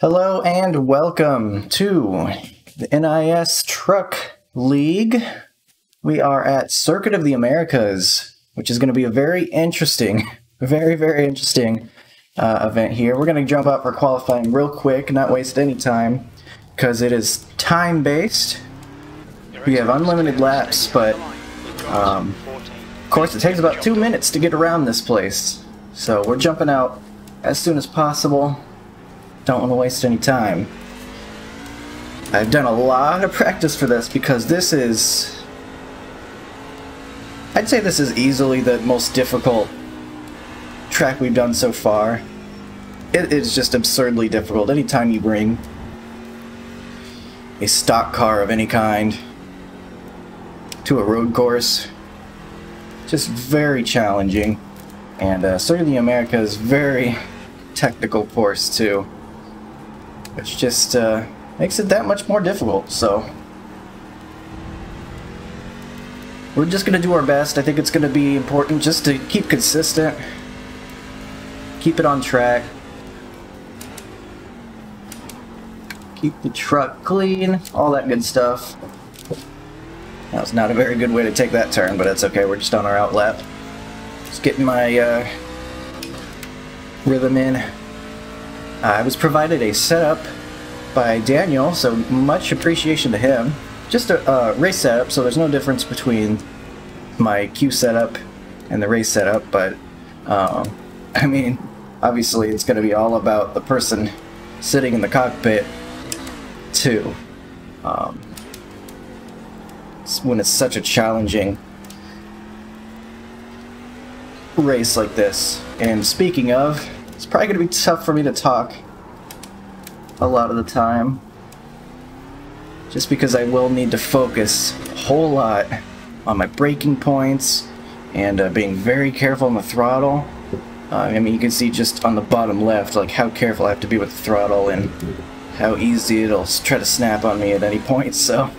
Hello and welcome to the NIS Truck League. We are at Circuit of the Americas, which is going to be a very, very interesting event here. We're going to jump out for qualifying real quick, not waste any time, because it is time-based. We have unlimited laps, but of course it takes about 2 minutes to get around this place. So we're jumping out as soon as possible. Don't want to waste any time. I've done a lot of practice for this because this is... I'd say this is easily the most difficult track we've done so far. It is just absurdly difficult. Anytime you bring a stock car of any kind to a road course, just very challenging. And Circuit of the Americas is very technical course too, which just makes it that much more difficult. So we're just going to do our best. I think it's going to be important just to keep consistent, keep it on track, keep the truck clean, all that good stuff. That was not a very good way to take that turn, but that's okay. We're just on our out lap. Just getting my rhythm in. I was provided a setup by Daniel, so much appreciation to him. Just a race setup, so there's no difference between my queue setup and the race setup, but I mean, obviously it's going to be all about the person sitting in the cockpit too. When it's such a challenging race like this. And speaking of, it's probably going to be tough for me to talk a lot of the time, just because I will need to focus a whole lot on my braking points and being very careful on the throttle. I mean, you can see just on the bottom left, like how careful I have to be with the throttle and how easy it'll try to snap on me at any point. So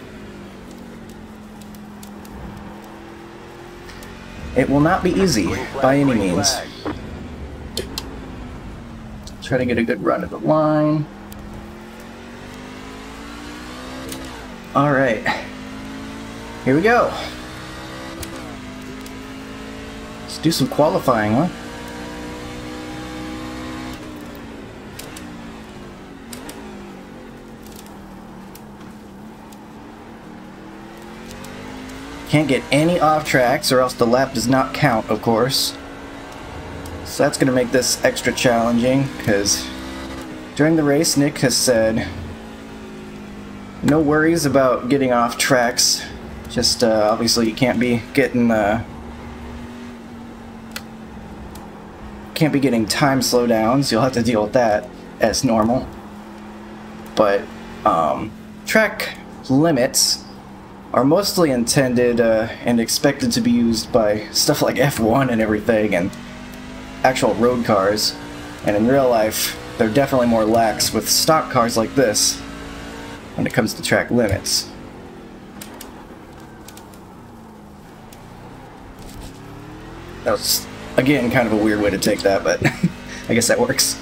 it will not be easy by any means. Try to get a good run of the line. All right, here we go. Let's do some qualifying, huh? Can't get any off tracks or else the lap does not count, of course. So that's going to make this extra challenging, because during the race Nick has said no worries about getting off tracks, just obviously you can't be getting time slowdowns. You'll have to deal with that as normal, but track limits are mostly intended and expected to be used by stuff like F1 and everything and actual road cars, and in real life they're definitely more lax with stock cars like this when it comes to track limits. That was, again, kind of a weird way to take that, but I guess that works.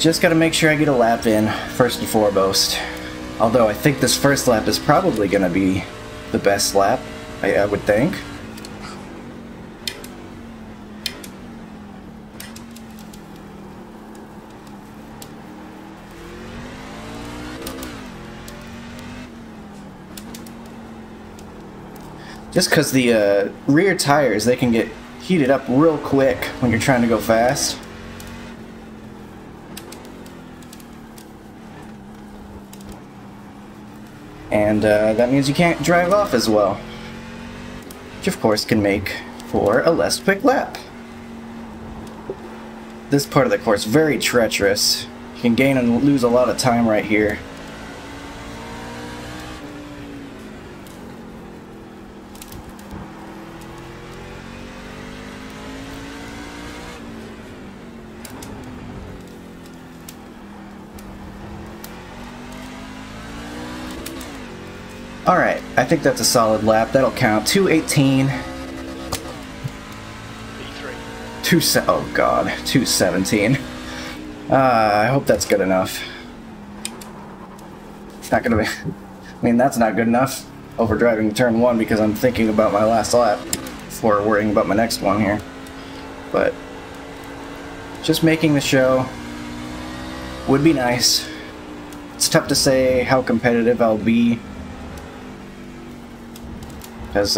Just gotta make sure I get a lap in, first and foremost. Although I think this first lap is probably gonna be the best lap, I would think. Just cause the rear tires, they can get heated up real quick when you're trying to go fast. And that means you can't drive off as well, which of course can make for a less quick lap. This part of the course is very treacherous. You can gain and lose a lot of time right here. Alright, I think that's a solid lap. That'll count. 2:18. Oh god, 217. I hope that's good enough. It's not gonna be. I mean, that's not good enough. Overdriving turn one because I'm thinking about my last lap before worrying about my next one here. But just making the show would be nice. It's tough to say how competitive I'll be, because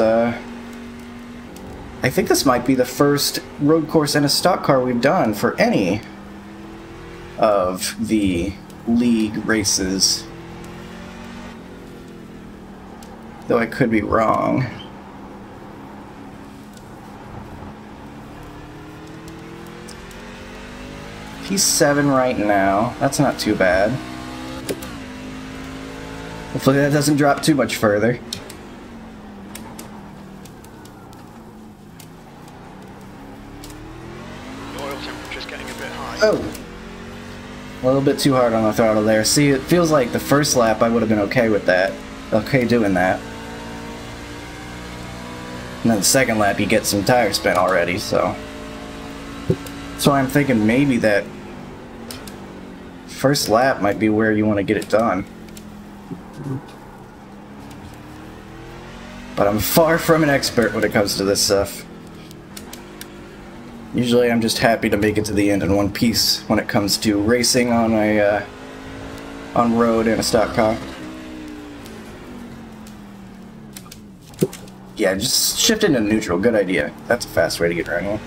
I think this might be the first road course in a stock car we've done for any of the league races. Though I could be wrong. P7 right now. That's not too bad. Hopefully that doesn't drop too much further. Oh! A little bit too hard on the throttle there. See, it feels like the first lap I would have been okay with that. Okay doing that. And then the second lap you get some tire spin already, so... That's why I'm thinking maybe that... first lap might be where you want to get it done. But I'm far from an expert when it comes to this stuff. Usually I'm just happy to make it to the end in one piece when it comes to racing on a on road in a stock car. Yeah, just shift into neutral. Good idea. That's a fast way to get around here.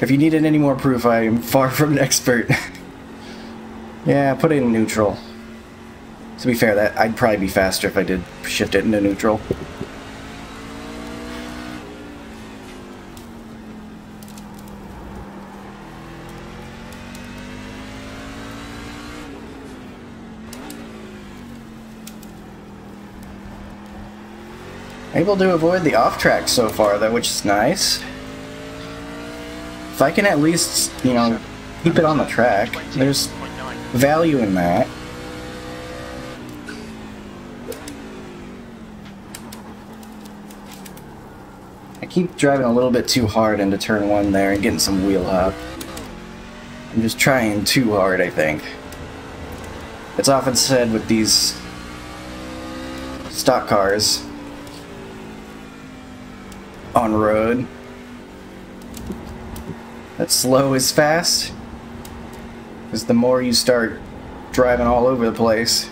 If you needed any more proof, I am far from an expert. Yeah, put it in neutral. To be fair, that I'd probably be faster if I did shift it into neutral. Able to avoid the off-track so far, though, which is nice. If I can at least, you know, keep it on the track, there's value in that. I keep driving a little bit too hard into turn one there and getting some wheel hop. I'm just trying too hard, I think. It's often said with these stock cars, on road, that slow is fast, because the more you start driving all over the place,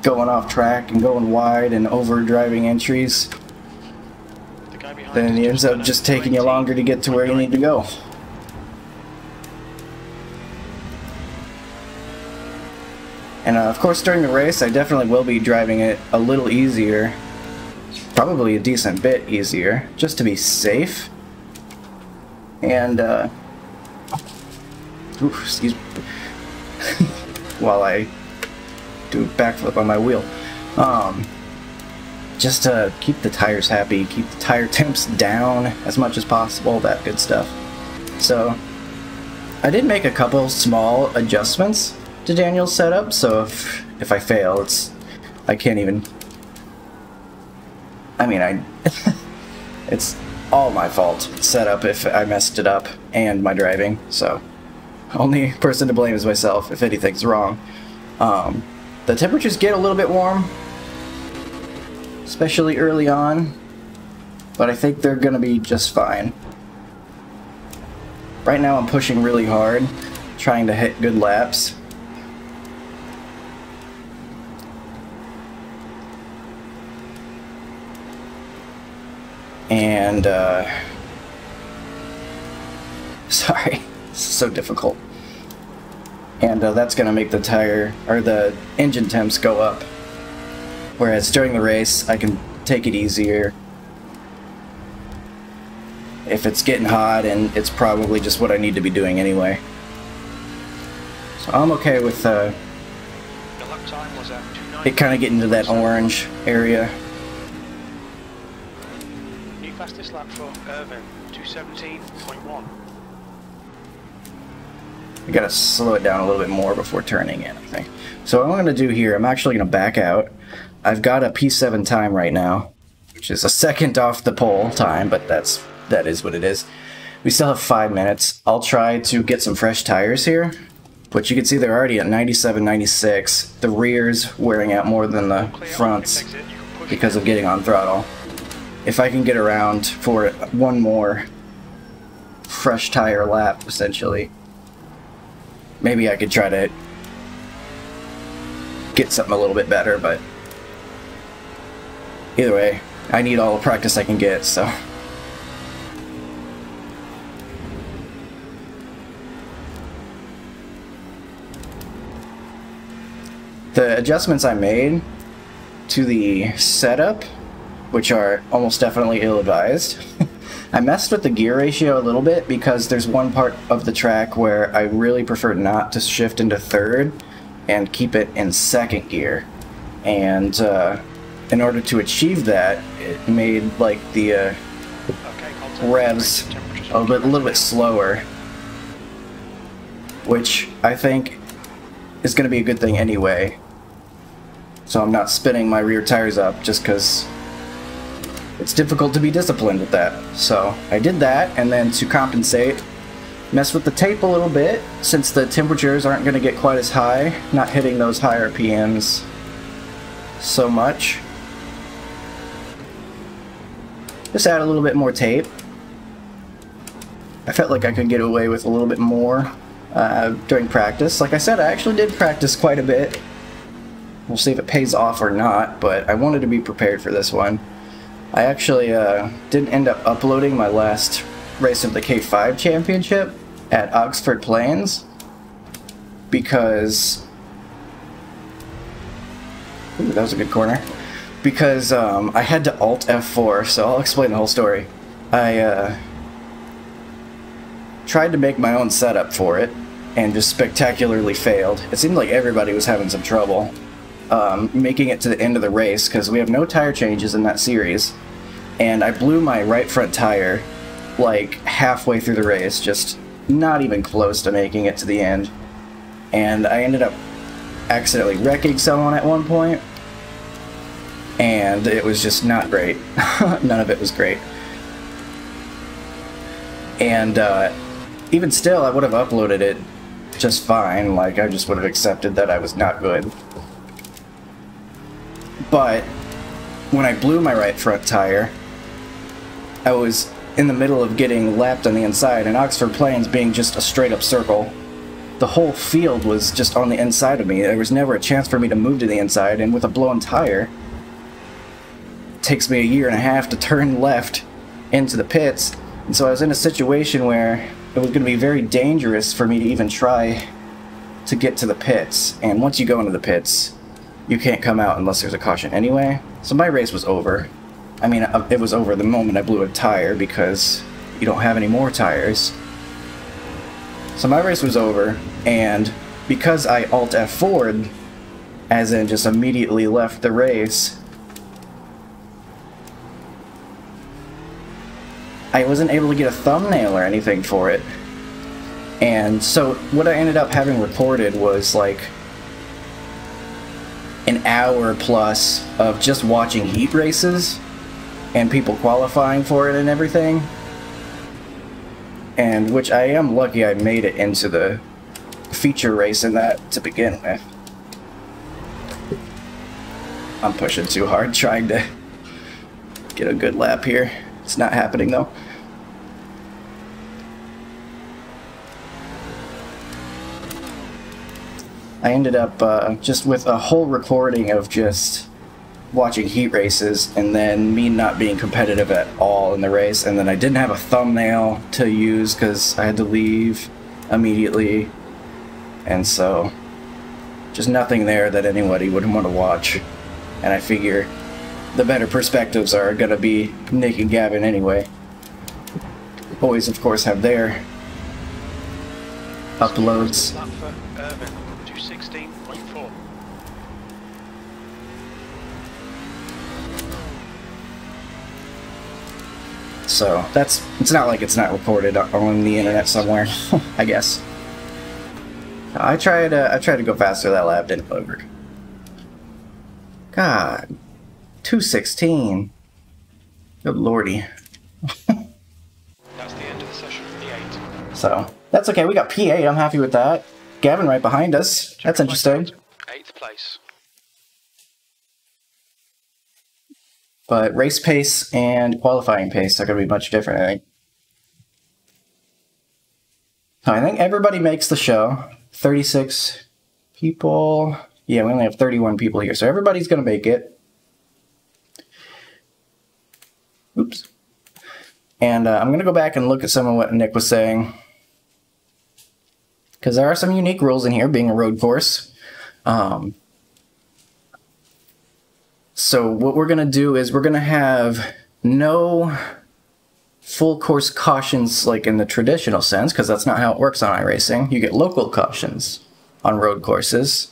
going off track and going wide and over driving entries, then it ends up just taking you longer to get to where you need to go. And of course during the race I definitely will be driving it a little easier. Probably a decent bit easier, just to be safe. And, oof, excuse me. While I do a backflip on my wheel. Just to keep the tires happy, keep the tire temps down as much as possible, that good stuff. So, I did make a couple small adjustments to Daniel's setup, so if I fail, it's... I can't even... I mean, it's all my fault setup if I messed it up, and my driving, so only person to blame is myself if anything's wrong. The temperatures get a little bit warm, especially early on, but I think they're gonna be just fine. Right now I'm pushing really hard, trying to hit good laps. And, sorry, this is so difficult. And that's going to make the tire, or the engine temps go up. Whereas during the race, I can take it easier. If it's getting hot, and it's probably just what I need to be doing anyway. So I'm okay with it kind of getting to that orange area. Fastest lap for Irvin, 217.1. I gotta slow it down a little bit more before turning in, I think. So what I'm gonna do here, I'm actually gonna back out. I've got a P7 time right now. which is a second off the pole time, but that is what it is. We still have 5 minutes. I'll try to get some fresh tires here, but you can see they're already at 97, 96. The rear's wearing out more than the fronts because of getting on throttle. If I can get around for one more fresh tire lap, essentially, maybe I could try to get something a little bit better, but either way, I need all the practice I can get, so. The adjustments I made to the setup, which are almost definitely ill-advised, I messed with the gear ratio a little bit because there's one part of the track where I really prefer not to shift into third and keep it in second gear. And in order to achieve that, it made like the revs a little bit slower, which I think is going to be a good thing anyway. So I'm not spinning my rear tires up just because it's difficult to be disciplined with that. So I did that, and then to compensate, mess with the tape a little bit since the temperatures aren't going to get quite as high, not hitting those high RPMs so much. Just add a little bit more tape. I felt like I could get away with a little bit more during practice. Like I said, I actually did practice quite a bit. We'll see if it pays off or not, but I wanted to be prepared for this one. I actually didn't end up uploading my last race of the K5 Championship at Oxford Plains because... Ooh, that was a good corner. Because I had to Alt F4, so I'll explain the whole story. I tried to make my own setup for it and just spectacularly failed. It seemed like everybody was having some trouble making it to the end of the race because we have no tire changes in that series, and I blew my right front tire like halfway through the race, just not even close to making it to the end, and I ended up accidentally wrecking someone at one point, and it was just not great. None of it was great. And even still, I would have uploaded it just fine. Like, I just would have accepted that I was not good. But when I blew my right front tire, I was in the middle of getting lapped on the inside, and Oxford Plains being just a straight-up circle, the whole field was just on the inside of me. There was never a chance for me to move to the inside, and with a blown tire, it takes me a year and a half to turn left into the pits. And so I was in a situation where it was going to be very dangerous for me to even try to get to the pits. And once you go into the pits, you can't come out unless there's a caution anyway. So my race was over. I mean, it was over the moment I blew a tire because you don't have any more tires. So my race was over, and because I Alt F4'd, as in just immediately left the race, I wasn't able to get a thumbnail or anything for it. And so what I ended up having recorded was like an hour plus of just watching heat races and people qualifying for it and everything. And which I am lucky I made it into the feature race in that to begin with. I'm pushing too hard trying to get a good lap here. It's not happening though. I ended up just with a whole recording of just watching heat races and then me not being competitive at all in the race, and then I didn't have a thumbnail to use because I had to leave immediately, and so just nothing there that anybody would want to watch, and I figure the better perspectives are going to be Nick and Gavin anyway. Boys, of course, have their uploads. So that's, it's not like it's not recorded on the internet somewhere, I guess. I tried to go faster that lap, didn't work. God. 2:16. Good lordy. That's the end of the session for P8. So, that's okay. We got P8. I'm happy with that. Gavin right behind us. That's interesting. 8th place. But race pace and qualifying pace are going to be much different, I think. So I think everybody makes the show. 36 people. Yeah, we only have 31 people here, so everybody's going to make it. Oops. And I'm going to go back and look at some of what Nick was saying, because there are some unique rules in here, being a road course. So what we're going to do is we're going to have no full course cautions like in the traditional sense, because that's not how it works on iRacing. You get local cautions on road courses.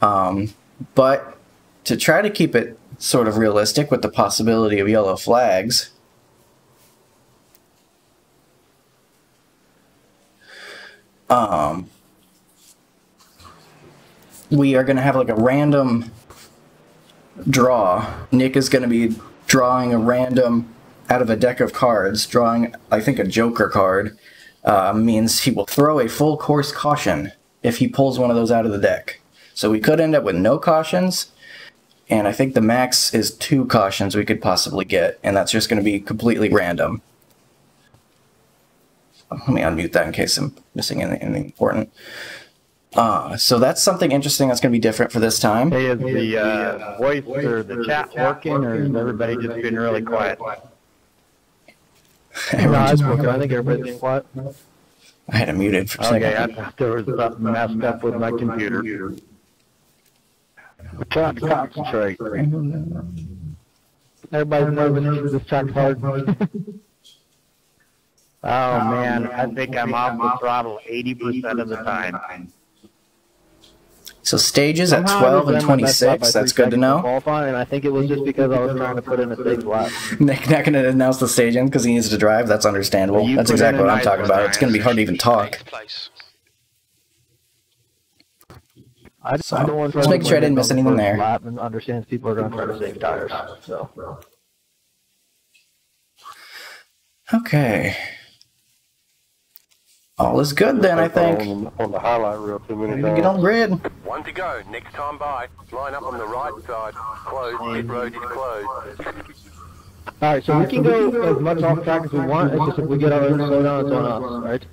But to try to keep it sort of realistic with the possibility of yellow flags, we are going to have like a random draw. Nick is going to be drawing a random out of a deck of cards, drawing, I think, a joker card. Means he will throw a full course caution if he pulls one of those out of the deck. So we could end up with no cautions, and I think the max is 2 cautions we could possibly get, and that's just going to be completely random. Let me unmute that in case I'm missing anything important. So that's something interesting that's going to be different for this time. Hey, is the voice or the chat working, or is everybody just being really quiet? No, it's working. I think everybody's being quiet. I had it muted for a second. Okay, I thought there was something messed up with my computer. I'm trying to concentrate. Everybody's nervous. Just trying hard. Oh, man, I think I'm off the throttle 80% of the time. So stages at 12 and 26, that's good to know. And I think it was just because I was trying to put in a stage lap. Nick not going to announce the staging because he needs to drive, that's understandable. That's exactly what I'm talking about. It's going to be hard to even talk. So, let's make sure I didn't miss anything there. And understands people are going to try to save tires. So. Okay. All is good then, I think. On the highlight reel, 2 minutes. Get on grid. One to go. Next time by. Line up on the right side. Closed. Pit road is closed. All right, so we can go as much off track as we want. It's just if we get our own slow down, it's on us, right?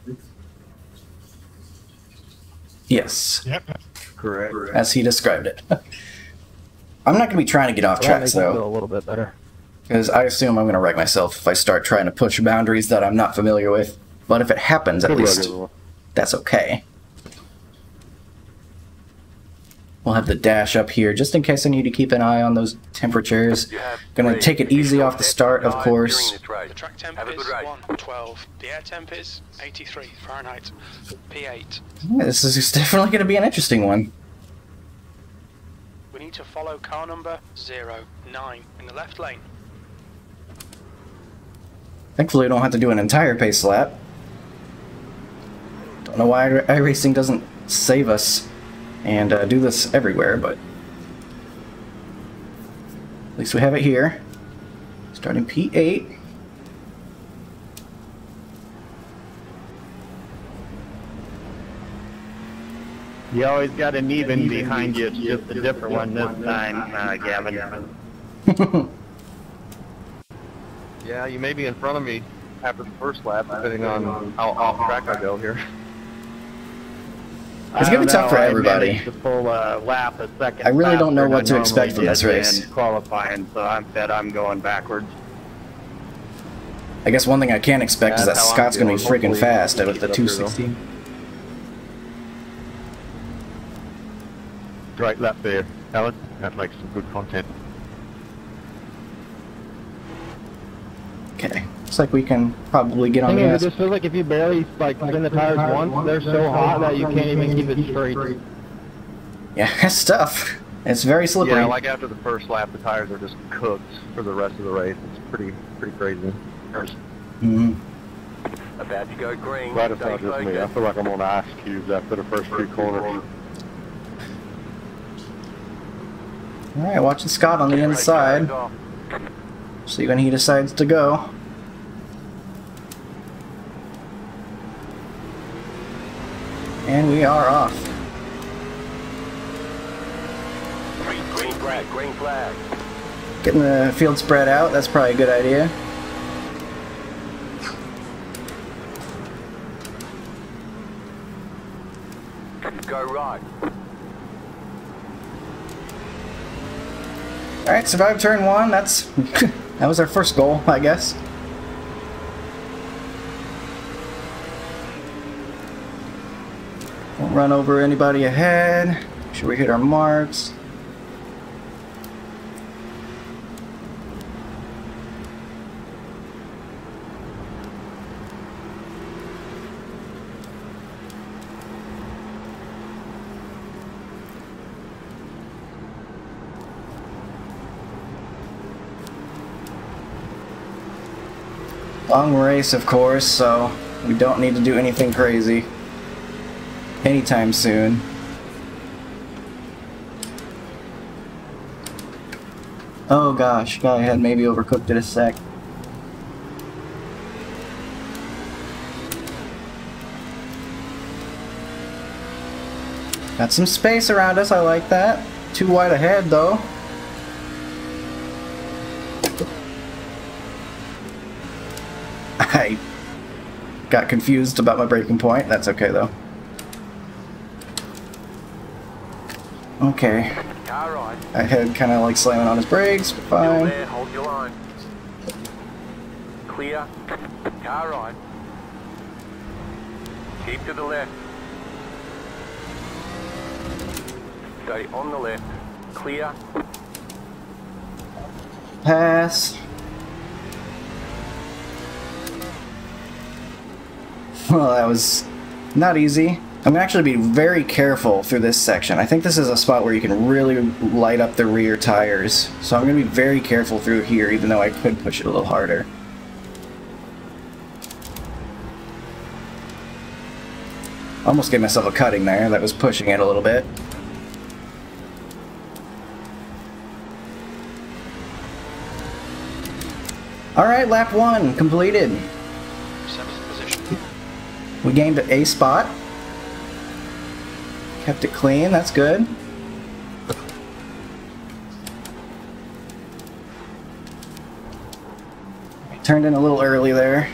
Yes. Yep. Correct. As he described it. I'm not going to be trying to get off track, though. Feel a little bit better. Because I assume I'm going to wreck myself if I start trying to push boundaries that I'm not familiar with. But if it happens, at least that's okay. We'll have the dash up here just in case I need to keep an eye on those temperatures. Gonna take it easy off the start, of course. The track temp is 112. The air temp is 83 Fahrenheit. P8. Yeah, this is definitely gonna be an interesting one. We need to follow car number 09 in the left lane. Thankfully, I don't have to do an entire pace lap. Don't know why iRacing doesn't save us and do this everywhere, but at least we have it here. Starting P8. You always got an even behind you, just a different one this time, Gavin. Yeah, you may be in front of me after the first lap, depending on how off track I go here. It's going to be tough for everybody. I really don't know what to expect from this race. Qualifying, so I'm fed. I'm going backwards. I guess one thing I can't expect is that Scott's going to be freaking fast out of the 216. Great lap there, Alan. That makes some good content. Okay. Looks like we can probably get on gas. It just feels like if you barely spin the tires once, they're so hot that you can't even keep it straight. Yeah, that's tough. It's very slippery. Yeah, like after the first lap, the tires are just cooked for the rest of the race. It's pretty crazy. Mm-hmm. About to go green. Right, it's not just me. I feel like I'm on ice cubes after the first few corners. All right, watching Scott on the inside. See when he decides to go. And we are off. Green flag, green flag. Getting the field spread out, that's probably a good idea. Go right. Alright, survive turn one, that's that was our first goal, I guess. Won't run over anybody ahead. Make sure we hit our marks. Long race, of course, so we don't need to do anything crazy anytime soon. Oh gosh, go ahead, maybe overcooked it a sec. Got some space around us, I like that. Too wide ahead though. I got confused about my breaking point. That's okay though. Okay. I had kind of like slamming on his brakes, but fine. There, hold your line. Clear. Car right. Keep to the left. Stay on the left. Clear. Pass. Well, that was not easy. I'm going to actually be very careful through this section. I think this is a spot where you can really light up the rear tires. So I'm going to be very careful through here, even though I could push it a little harder. Almost gave myself a cutting there. That was pushing it a little bit. Alright, lap one completed. We gained a spot. Kept it clean, that's good. I turned in a little early there.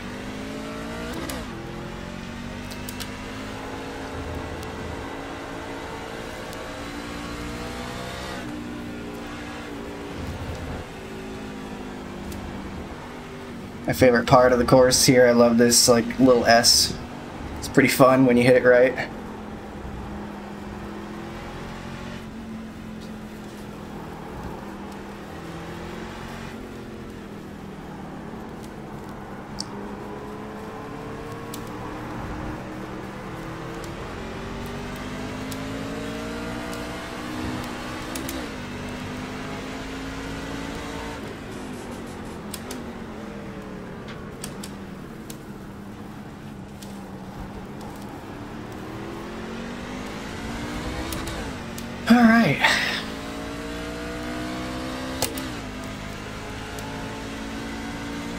My favorite part of the course here, I love this like little S. It's pretty fun when you hit it right.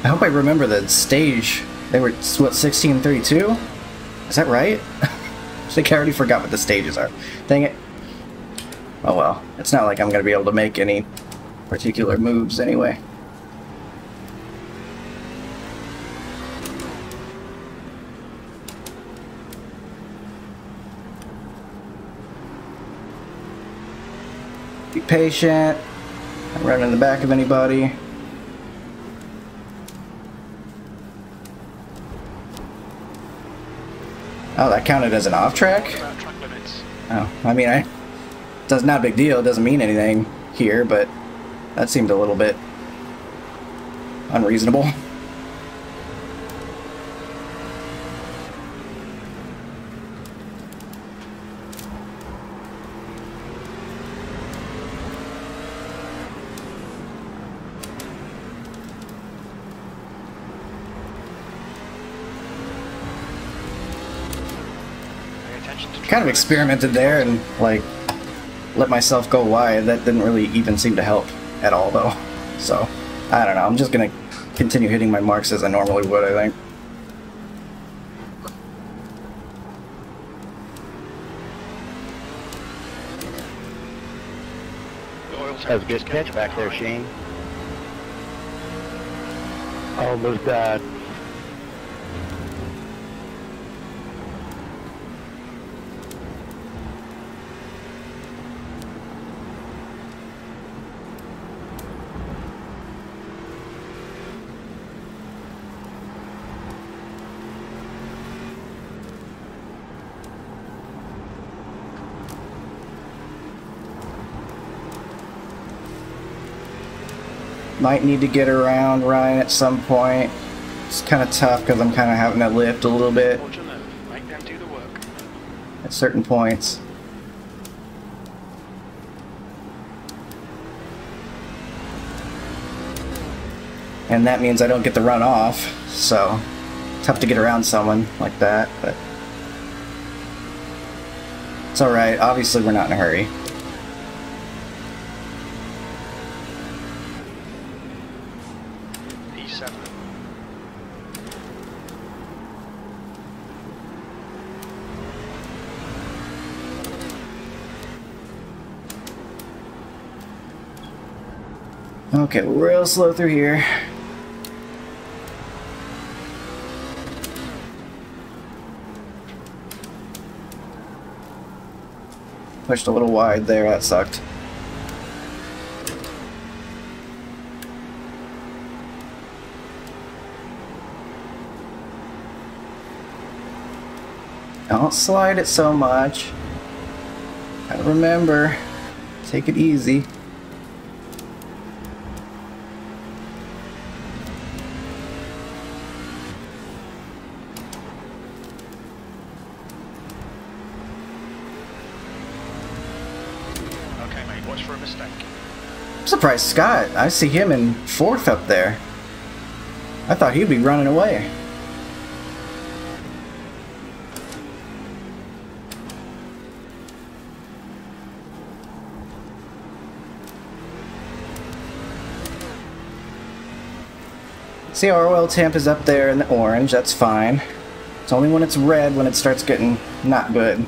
I hope I remember the stage. They were, what, 1632? Is that right? I think I already forgot what the stages are. Dang it. Oh well. It's not like I'm going to be able to make any particular moves anyway. Be patient. Not running in the back of anybody. Oh, that counted as an off track? Oh, I mean, it's not a big deal. It doesn't mean anything here, but that seemed a little bit unreasonable. Kind of experimented there and like let myself go wide. That didn't really even seem to help at all though. So I don't know. I'm just going to continue hitting my marks as I normally would, I think. That was a good catch back there, Shane. Almost died. Might need to get around Ryan at some point. It's kind of tough because I'm kind of having to lift a little bit at certain points. And that means I don't get the run off, so tough to get around someone like that, but it's alright. Obviously we're not in a hurry. Okay, real slow through here. Pushed a little wide there, that sucked. Don't slide it so much. Gotta remember, take it easy. Surprised Scott. I see him in fourth up there. I thought he'd be running away. See, our oil temp is up there in the orange. That's fine. It's only when it's red when it starts getting not good.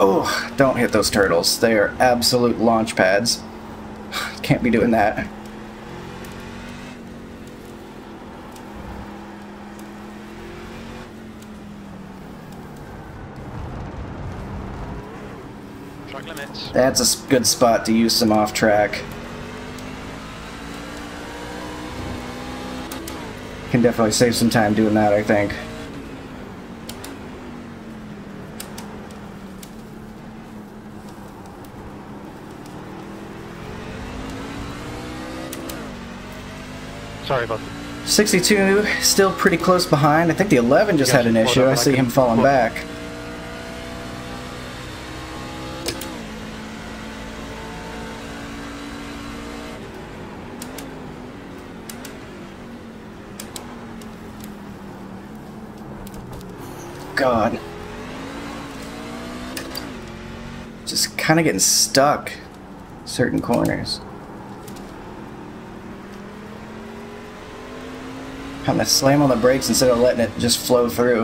Oh, don't hit those turtles. They are absolute launch pads. Can't be doing that. Truck limits. That's a good spot to use some off track. Can definitely save some time doing that, I think. Sorry about that. 62 still pretty close behind. I think the 11 just had an issue. I see him falling back. God. Just kind of getting stuck certain corners. Kind of slam on the brakes instead of letting it just flow through.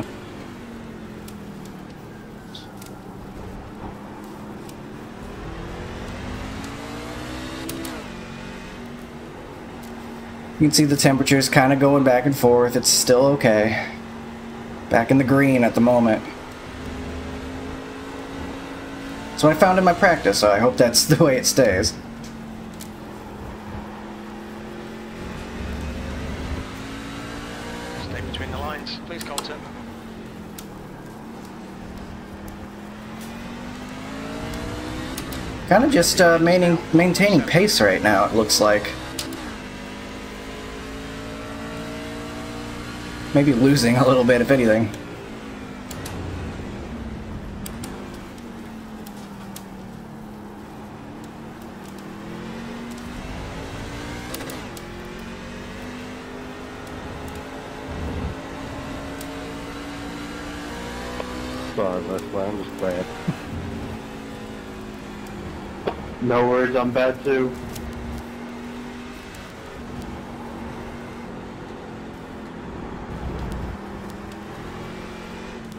You can see the temperature's kind of going back and forth. It's still okay. Back in the green at the moment. That's what I found in my practice, so I hope that's the way it stays. Kind of just maintaining pace right now, it looks like. Maybe losing a little bit, if anything. Sorry, that's why I'm just glad. No worries, I'm bad too.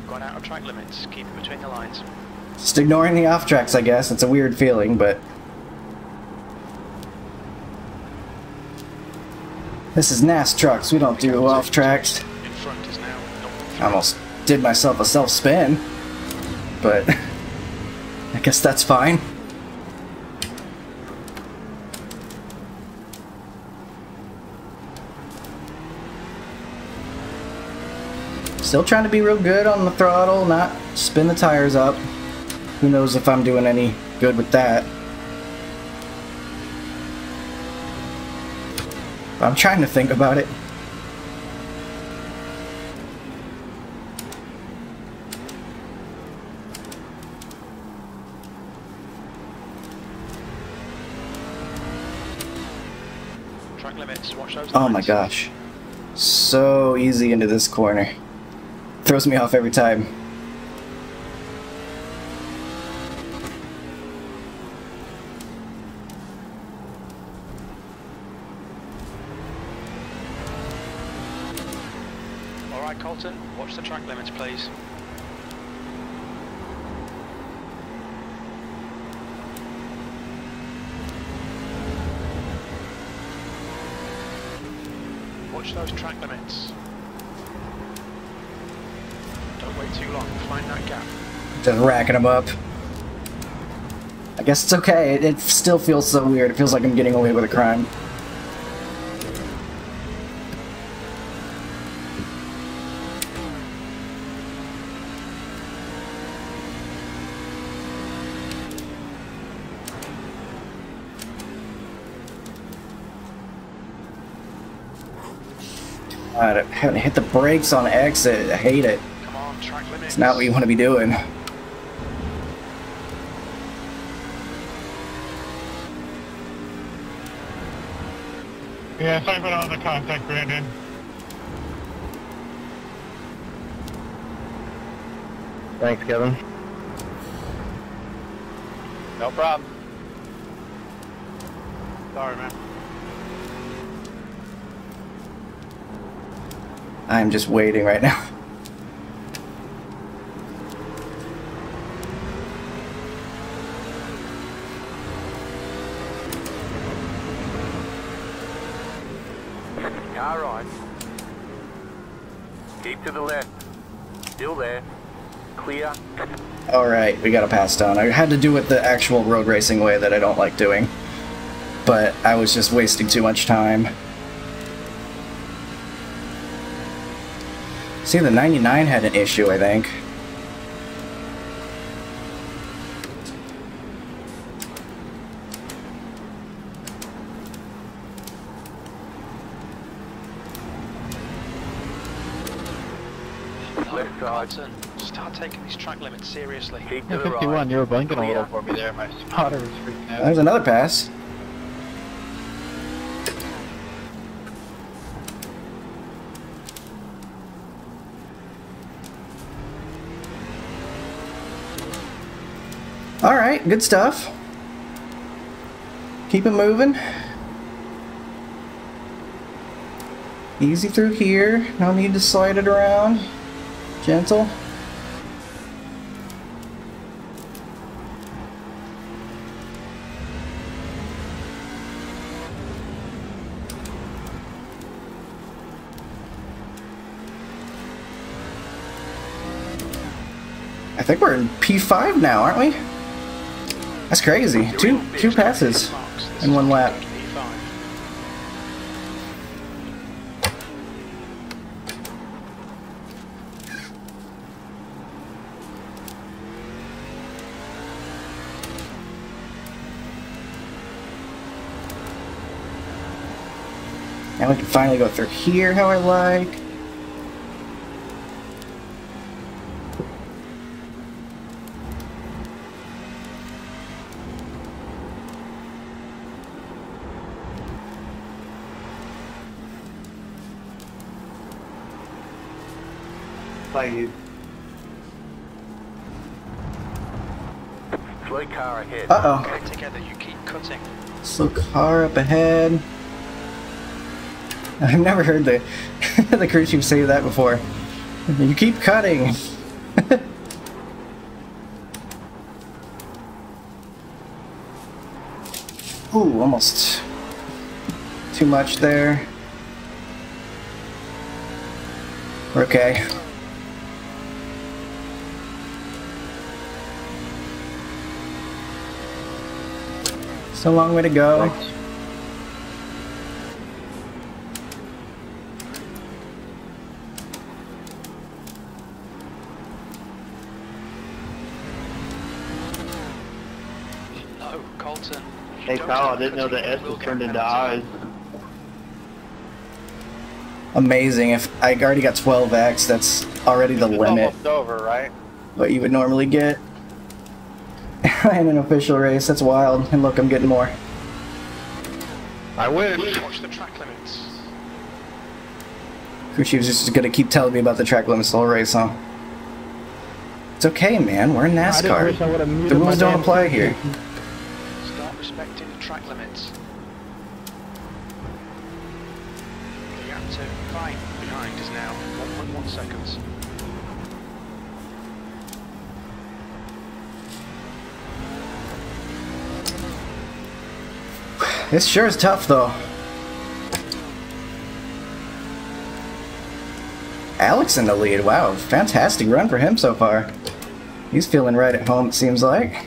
Gone out of track limits, keep it between the lines. Just ignoring the off tracks, I guess. It's a weird feeling, but this is NAS trucks, we don't do off tracks. In front is now I almost did myself a self spin, but I guess that's fine. Still trying to be real good on the throttle, not spin the tires up. Who knows if I'm doing any good with that. I'm trying to think about it. Track limits, watch those lines. Oh my gosh. So easy into this corner. Throws me off every time. All right, Colton, watch the track limits, please. Watch those track limits. Way too long. Find that gap. Just racking them up. I guess it's okay. It still feels so weird. It feels like I'm getting away with a crime. God, I haven't hit the brakes on exit. I hate it. It's not what you want to be doing. Yes, I put on the contact, Brandon. Thanks, Kevin. No problem. Sorry, man. I'm just waiting right now. To the left. Still there. Clear. Alright, we got a pass down. I had to do it the actual road racing way that I don't like doing. But I was just wasting too much time. See, the 99 had an issue, I think. Start taking these track limits seriously. Keep to the 51, right. You were blinking a little for me there. My spotter was freaking out. There's another pass. All right, good stuff. Keep it moving. Easy through here. No need to slide it around. Gentle. I think we're in P5 now, aren't we? That's crazy. Two passes in one lap. Now we can finally go through here how I like. Bye, you. Slow car ahead. Uh-oh. Get together, you keep cutting. Slow car up ahead. I've never heard the the crew chief say that before. You keep cutting. Ooh, almost too much there. We're okay. It's a long way to go. Thanks. Hey Kyle, I didn't know the S was turned into I's. Amazing. If I already got 12x, that's already the limit. Almost over, right? What you would normally get in an official race. That's wild. And look, I'm getting more. I win. Watch the track limits. Crew chief's just gonna keep telling me about the track limits the whole race, huh? It's okay, man. We're in NASCAR. The rules don't apply here. Respecting the track limits. The active 5 behind is now 1.1 seconds. This sure is tough though. Alex in the lead, wow, fantastic run for him so far. He's feeling right at home, it seems like.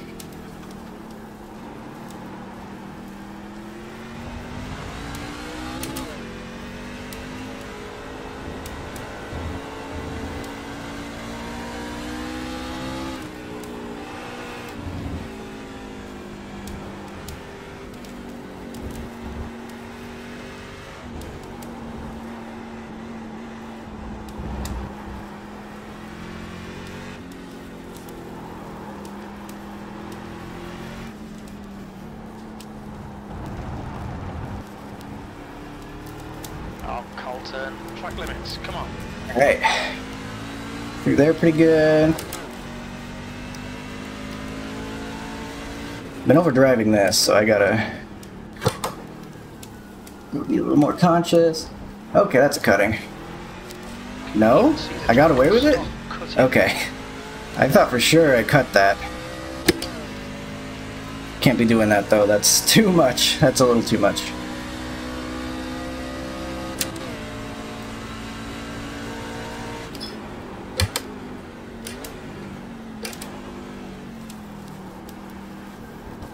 Track limits, come on. Alright. Through there pretty good. Been overdriving this, so I gotta be a little more conscious. Okay, that's a cutting. No? I got away with it? Okay. I thought for sure I cut that. Can't be doing that though, that's too much. That's a little too much.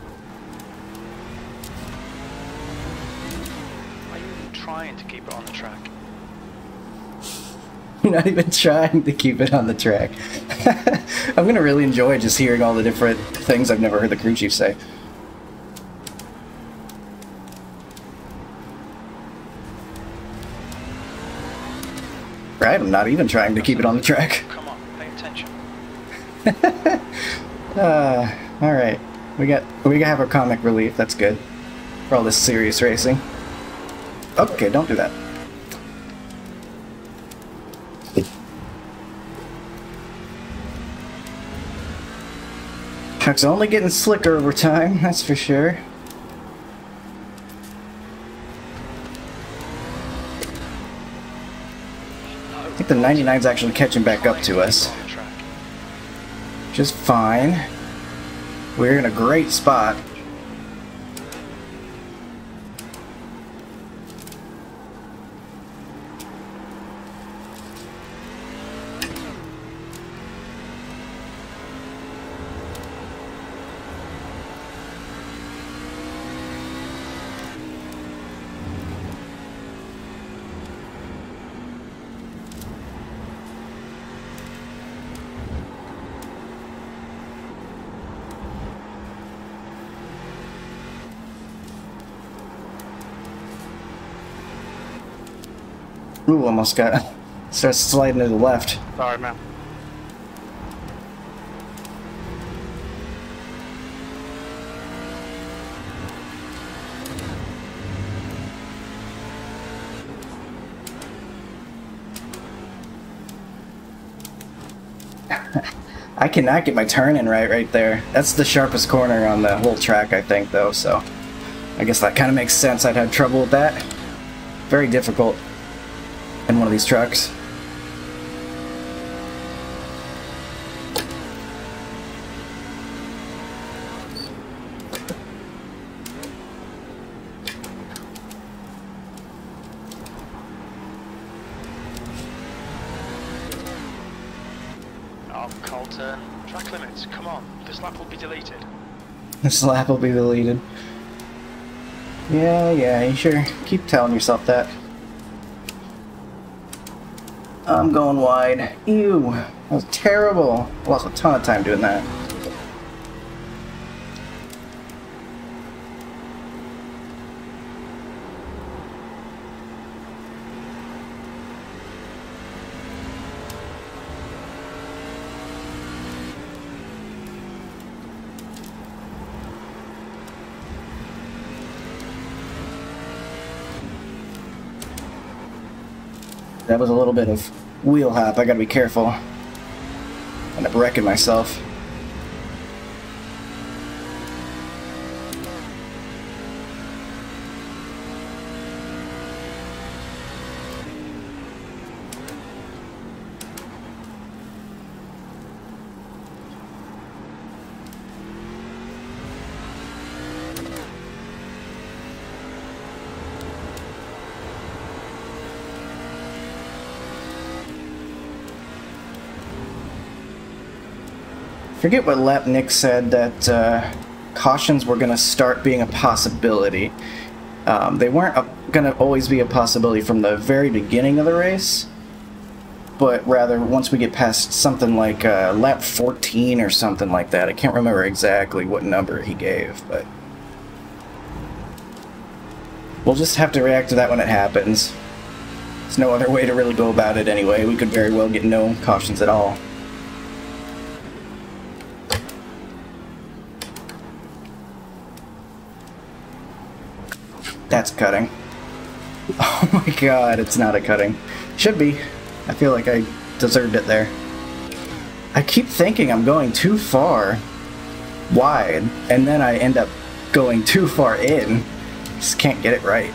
Not even trying to keep it on the track. I'm gonna really enjoy just hearing all the different things I've never heard the crew chief say. Right, I'm not even trying to keep it on the track. Come on, pay attention. All right, we have our comic relief. That's good for all this serious racing. Okay, don't do that. Truck's only getting slicker over time, that's for sure. I think the 99's actually catching back up to us. Just fine. We're in a great spot. Ooh, almost got. Starts sliding to the left. Sorry, man. I cannot get my turn in right there. That's the sharpest corner on the whole track, I think, though, so I guess that kind of makes sense. I'd have trouble with that. Very difficult in one of these trucks. This lap will be deleted. Yeah, you sure keep telling yourself that. I'm going wide. Ew, that was terrible. I lost a ton of time doing that. That was a little bit of wheel hop. I gotta be careful. I end up wrecking myself. I forget what lap Nick said that cautions were going to start being a possibility. They weren't going to always be a possibility from the very beginning of the race, but rather once we get past something like lap 14 or something like that. I can't remember exactly what number he gave, but we'll just have to react to that when it happens. There's no other way to really go about it anyway. We could very well get no cautions at all. That's cutting. Oh my god, it's not a cutting. Should be. I feel like I deserved it there. I keep thinking I'm going too far wide, and then I end up going too far in. Just can't get it right.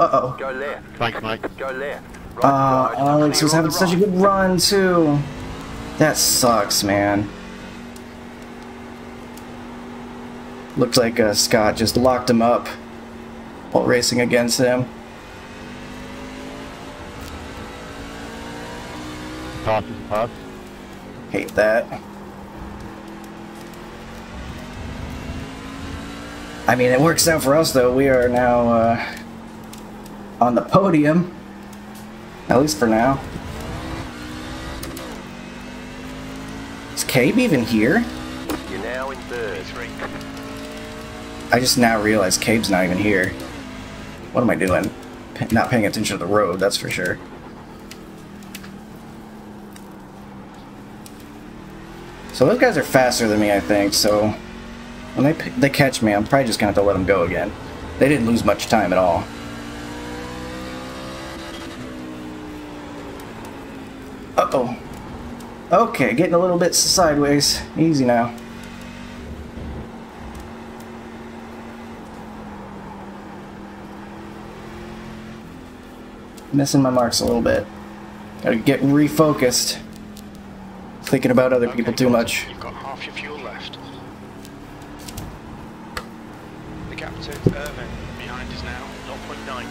Uh-oh. Go left. Mike, Mike. Go left. Right side. Alex was having such a good run, too. That sucks, man. Looks like Scott just locked him up while racing against him. Pass. Hate that. I mean, it works out for us, though. We are now on the podium, at least for now. Is Kabe even here? You're now in third. I just now realized Kabe's not even here. What am I doing? Not paying attention to the road, that's for sure. So those guys are faster than me, I think, so... When they catch me, I'm probably just going to have to let them go again. They didn't lose much time at all. Uh-oh. Okay, getting a little bit sideways. Easy now. Missing my marks a little bit. Gotta get refocused. Thinking about other people too much. You've got half your fuel left. Gap to Irvin behind us now, 0.9.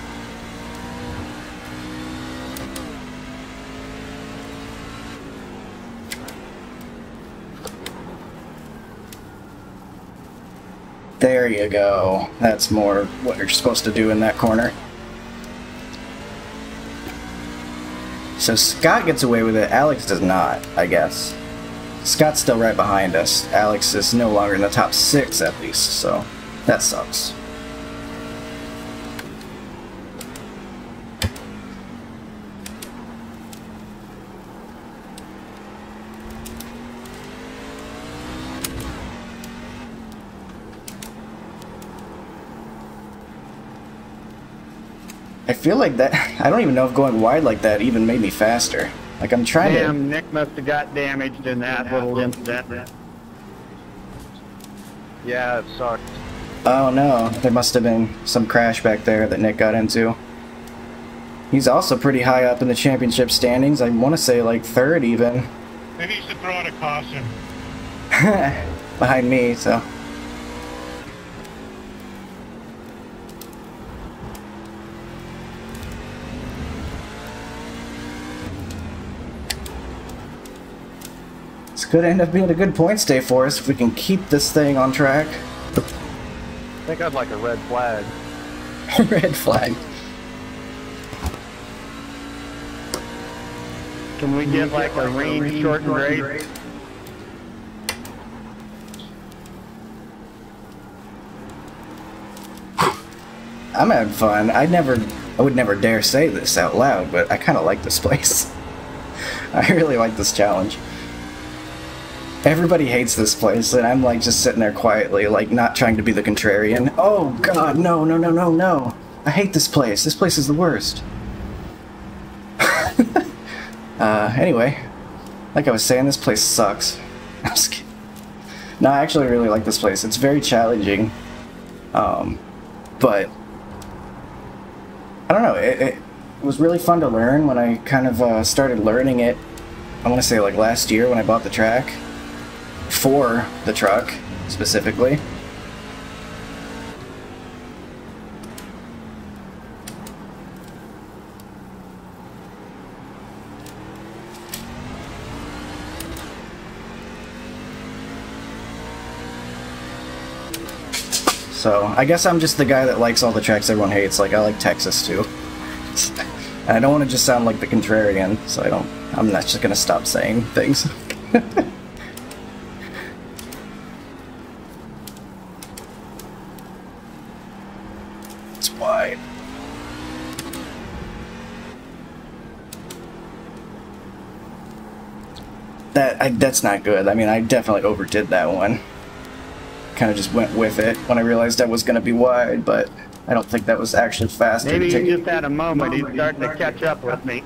There you go. That's more what you're supposed to do in that corner. So Scott gets away with it. Alex does not, I guess. Scott's still right behind us. Alex is no longer in the top 6, at least, so... That sucks. I feel like that, I don't even know if going wide like that even made me faster. Like I'm trying to... Damn, Nick must have got damaged in that little incident. Yeah, it sucked. Oh no, there must have been some crash back there that Nick got into. He's also pretty high up in the championship standings. I want to say like third even. Maybe you should throw out a caution. Behind me, so... Could end up being a good points day for us if we can keep this thing on track. I think I'd like a red flag. Red flag. Can we get like a range short and grade? I'm having fun. I would never dare say this out loud, but I kind of like this place. I really like this challenge. Everybody hates this place, and I'm like just sitting there quietly, like not trying to be the contrarian. Oh god, no, no, no, no, no. I hate this place. This place is the worst. Anyway, like I was saying, this place sucks. I'm just kidding. No, I actually really like this place. It's very challenging. But I don't know. It was really fun to learn when I kind of started learning it. I want to say like last year when I bought the track. For the truck specifically. So I guess I'm just the guy that likes all the tracks everyone hates. Like I like Texas too. And I don't want to just sound like the contrarian, so I'm not just gonna stop saying things. That's not good. I mean, I definitely overdid that one. Kind of just went with it when I realized I was going to be wide, but I don't think that was actually fast. Maybe you just had a moment. He's starting to catch up with me.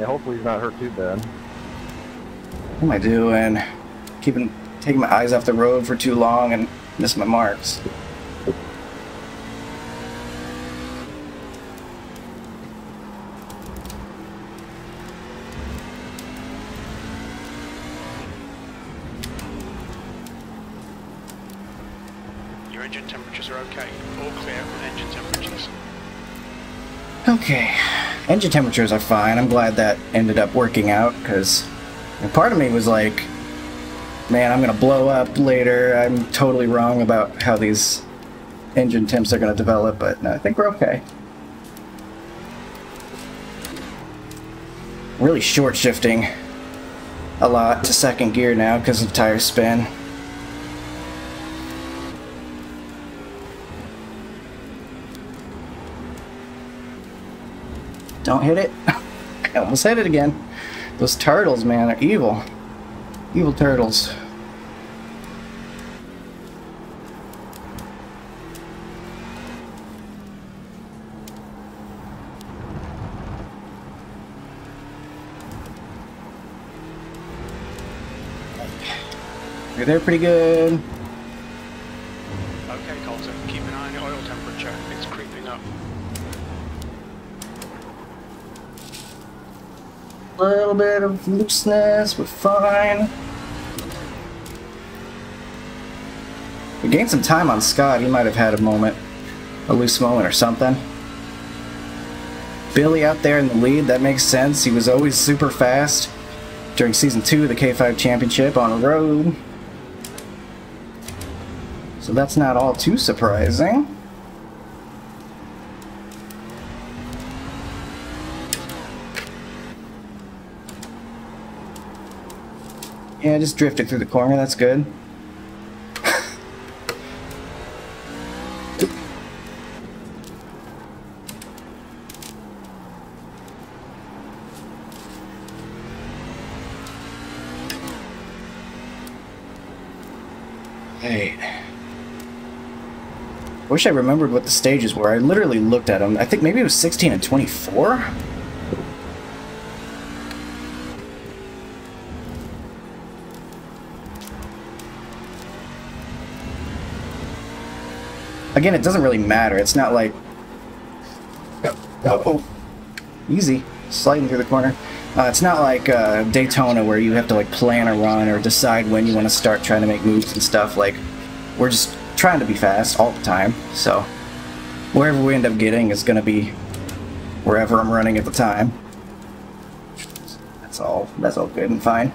Yeah, hopefully he's not hurt too bad. What am I doing? Taking my eyes off the road for too long and miss my marks. Okay, engine temperatures are fine. I'm glad that ended up working out, because part of me was like, man, I'm gonna blow up later. I'm totally wrong about how these engine temps are gonna develop, but no, I think we're okay. Really short shifting a lot to second gear now because of tire spin. Don't hit it. I almost hit it again. Those turtles, man, are evil. Evil turtles. You're there pretty good. Okay, Colton, keep an eye on your oil temperature. It's creeping up. A little bit of looseness, we're fine. We gained some time on Scott. He might have had a moment, a loose moment or something. Billy out there in the lead, that makes sense. He was always super fast during season 2 of the K5 Championship on the road. So that's not all too surprising. Yeah, I just drifted through the corner, that's good. Hey. Wish I remembered what the stages were. I literally looked at them. I think maybe it was 16 and 24? Again, it doesn't really matter. It's not like... Oh, easy. Sliding through the corner. It's not like Daytona where you have to like plan a run or decide when you want to start trying to make moves and stuff. Like, we're just trying to be fast all the time, so wherever we end up getting is going to be wherever I'm running at the time. That's all good and fine.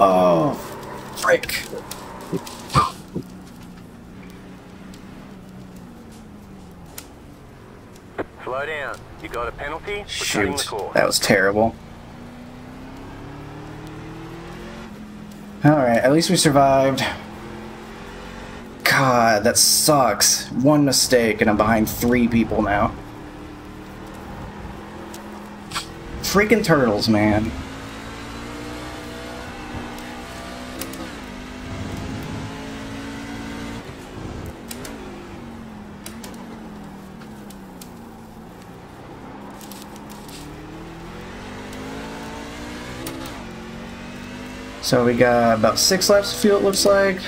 Oh, frick. Slow down. You got a penalty for cutting the course. That was terrible. Alright, at least we survived. God, that sucks. One mistake and I'm behind 3 people now. Freaking turtles, man. So we got about 6 laps to fuel, it looks like.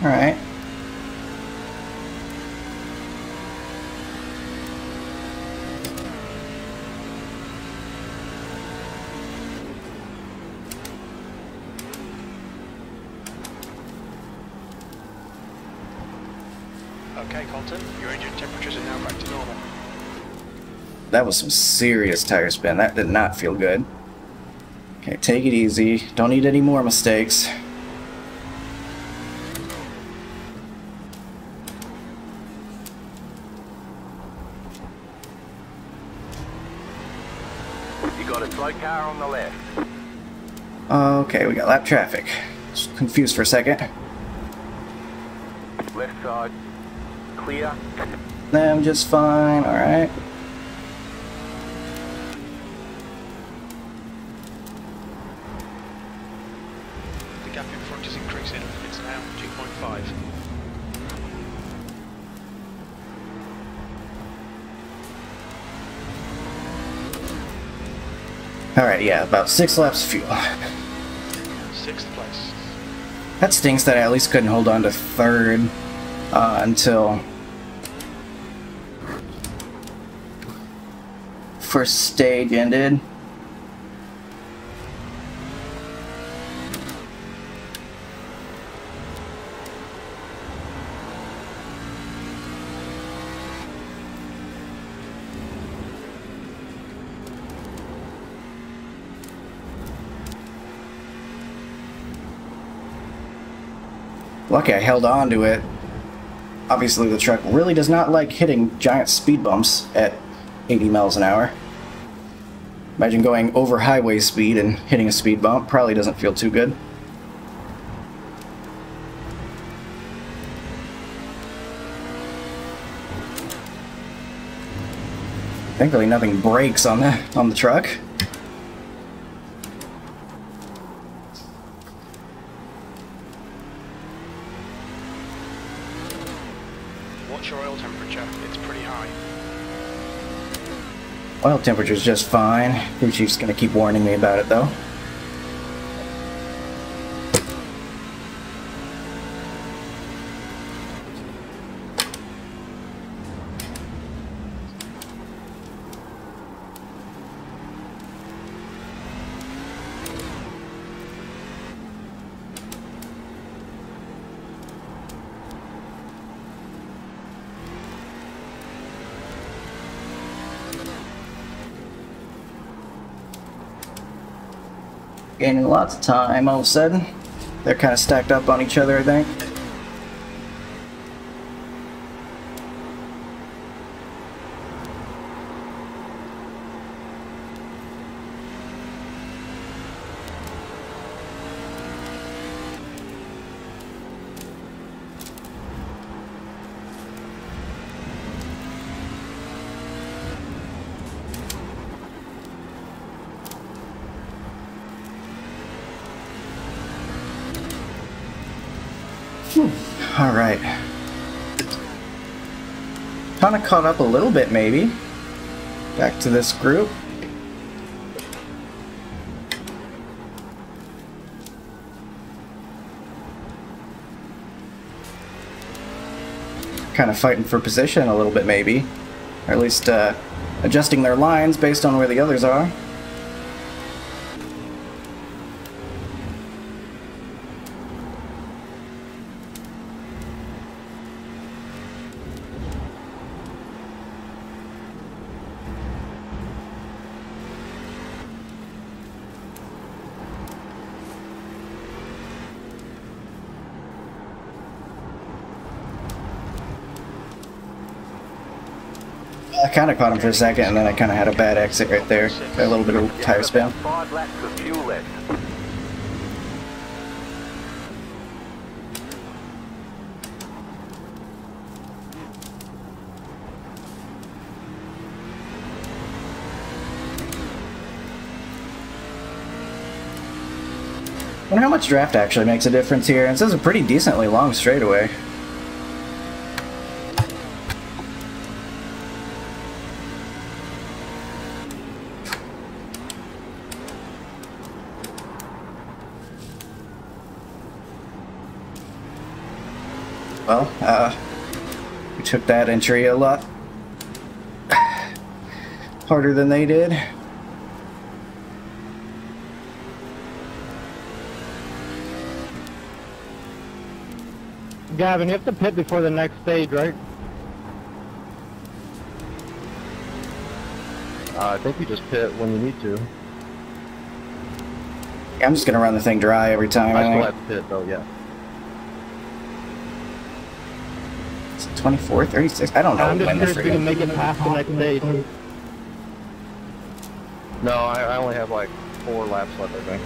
Alright. Okay, Colton, your engine temperatures are now back to normal. That was some serious tire spin. That did not feel good. Okay, take it easy. Don't need any more mistakes. You got a slow car on the left. Okay, we got lap traffic. Just confused for a second. Left side, clear. I'm just fine. All right. Alright, yeah, about 6 laps of fuel. 6th place. That stinks that I at least couldn't hold on to 3rd until first stage ended. Lucky I held on to it. Obviously the truck really does not like hitting giant speed bumps at 80 miles an hour. Imagine going over highway speed and hitting a speed bump. Probably doesn't feel too good. Thankfully nothing breaks on the truck. Oil temperature's just fine. Crew chief's gonna keep warning me about it though. Gaining lots of time all of a sudden. They're kind of stacked up on each other, I think. All right. Kind of caught up a little bit, maybe. Back to this group. Kind of fighting for position a little bit, maybe. Or at least adjusting their lines based on where the others are. I kind of caught him for a second, and then I kind of had a bad exit right there. Got a little bit of tire spin. I wonder how much draft actually makes a difference here. And this is a pretty decently long straightaway. Well, we took that entry a lot harder than they did. Gavin, you have to pit before the next stage, right? I think you just pit when you need to. I'm just gonna run the thing dry every time. I still have to pit though, yeah. 24, 36, I don't know. I'm just curious if we can make it past the next stage. No, I only have like 4 laps left, I think.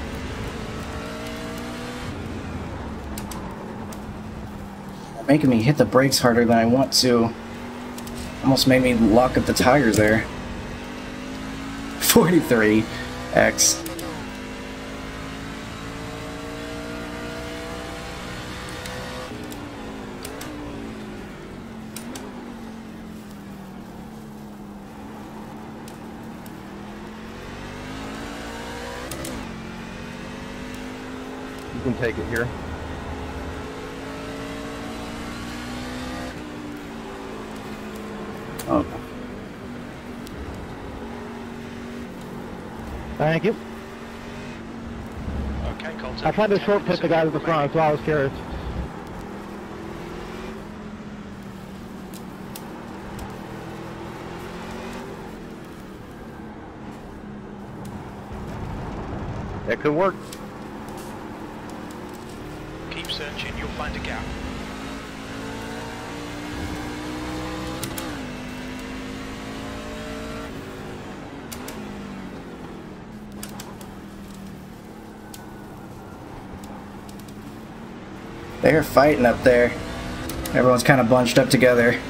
Making me hit the brakes harder than I want to. Almost made me lock up the tires there. 43X. Can take it here. Oh. Thank you. Okay, Colton. I tried to short pit the guy at the front, so I was curious. That could work. Searching, you'll find a gap. They're fighting up there. Everyone's kind of bunched up together.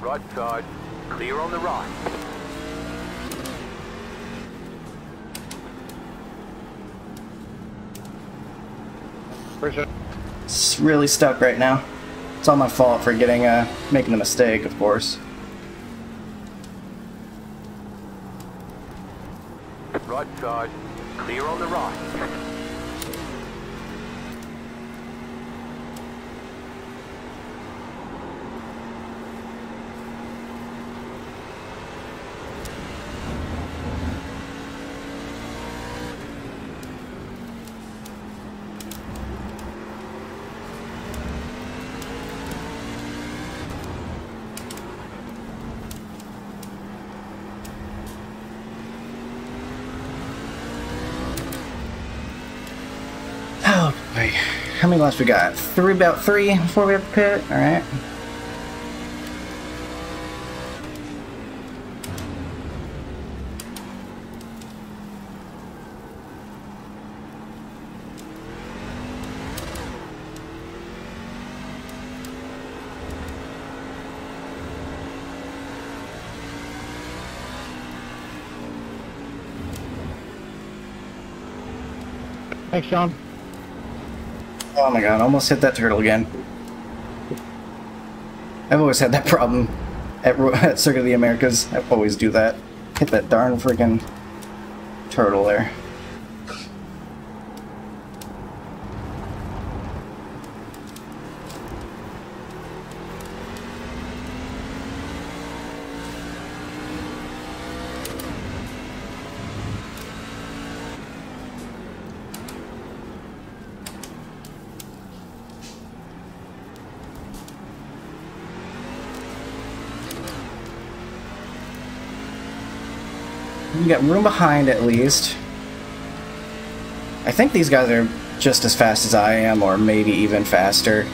Right side, clear on the right. It's really stuck right now. It's all my fault for getting making the mistake, of course. Right side, clear on the right. How many laps we got? About three before we have to pit. All right. Thanks, John. Oh my god, I almost hit that turtle again. I've always had that problem at Circuit of the Americas. I always do that. Hit that darn freaking turtle there. You got room behind at least. I think these guys are just as fast as I am, or maybe even faster.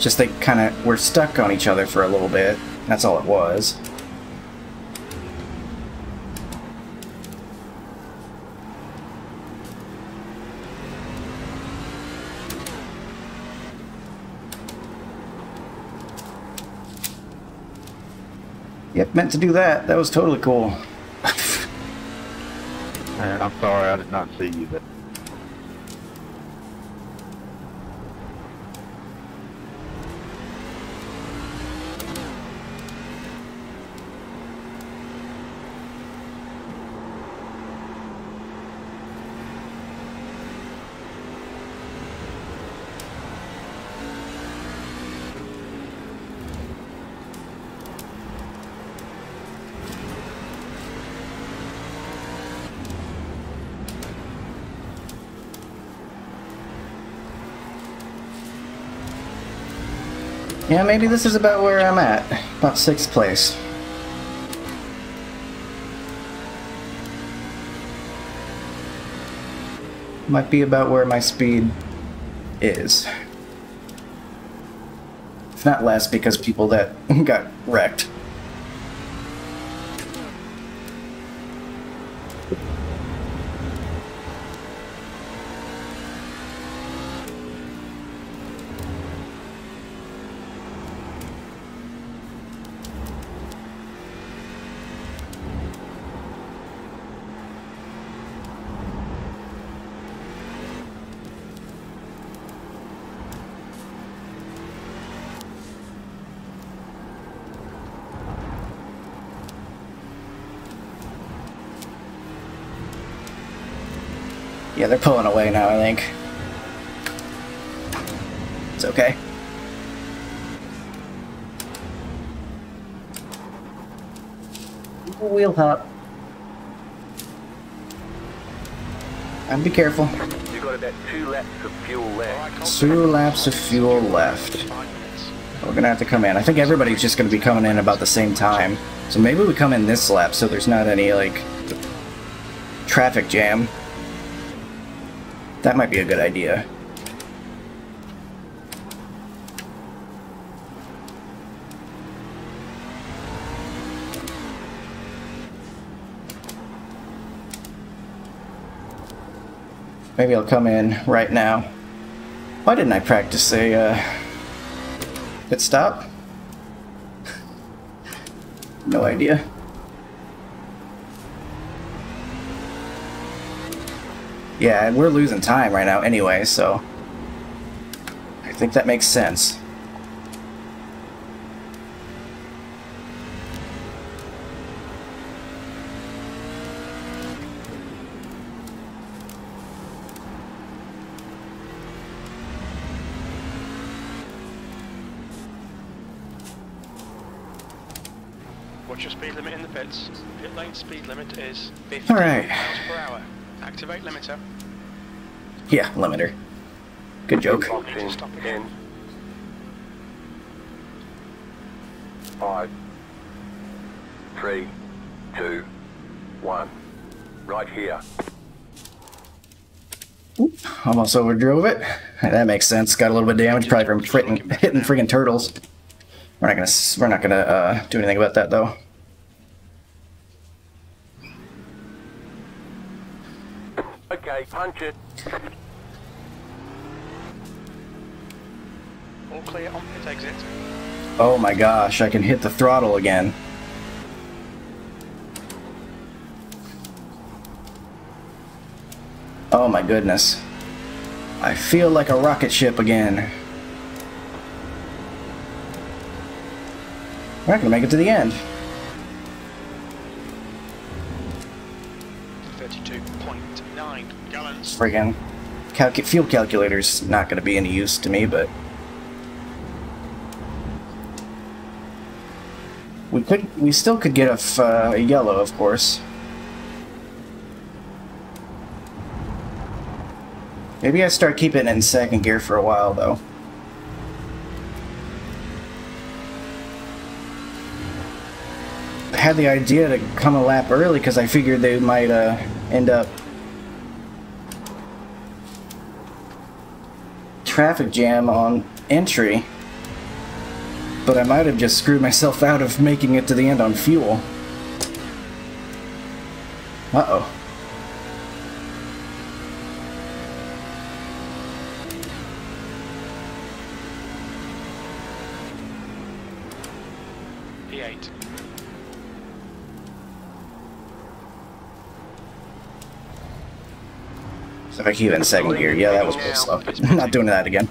Just they kind of were stuck on each other for a little bit. That's all it was. Yep, meant to do that. That was totally cool. Man, I'm sorry, I did not see you there. Yeah, maybe this is about where I'm at. About 6th place. Might be about where my speed is. If not less, because people that got wrecked. Yeah, they're pulling away now, I think. It's okay. Wheel hop. And be careful. You've got about 2 laps of fuel left. 2 laps of fuel left. We're gonna have to come in. I think everybody's just gonna be coming in about the same time. So maybe we come in this lap so there's not any, like, traffic jam. That might be a good idea. Maybe I'll come in right now. Why didn't I practice a pit stop? No idea. Yeah, and we're losing time right now anyway, so I think that makes sense. What's your speed limit in the pits? Pit lane speed limit is 50 miles per hour. Activate limiter. Yeah, limiter. Good joke. In 5, 3, 2, 1. Right here. Oop, almost overdrove it. That makes sense. Got a little bit of damage, probably from hitting friggin' turtles. We're not gonna do anything about that though. Okay, punch it. All clear on pit exit. Oh my gosh, I can hit the throttle again. Oh my goodness. I feel like a rocket ship again. We're not gonna make it to the end. 32.9 gallons. Friggin' fuel calculator's not gonna be any use to me, but we still could get a yellow, of course. Maybe I start keeping it in second gear for a while, though. I had the idea to come a lap early because I figured they might end up traffic jam on entry. But I might have just screwed myself out of making it to the end on fuel. Uh-oh. So I keep it in second gear. Yeah, that was real slow. I'm not doing that again.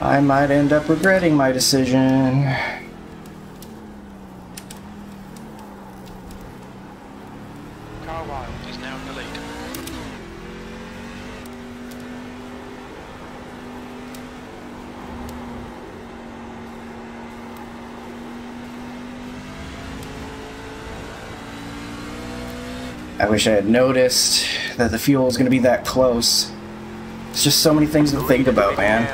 I might end up regretting my decision. Carlisle is now in the lead. I wish I had noticed that the fuel was going to be that close. It's just so many things to think about, man.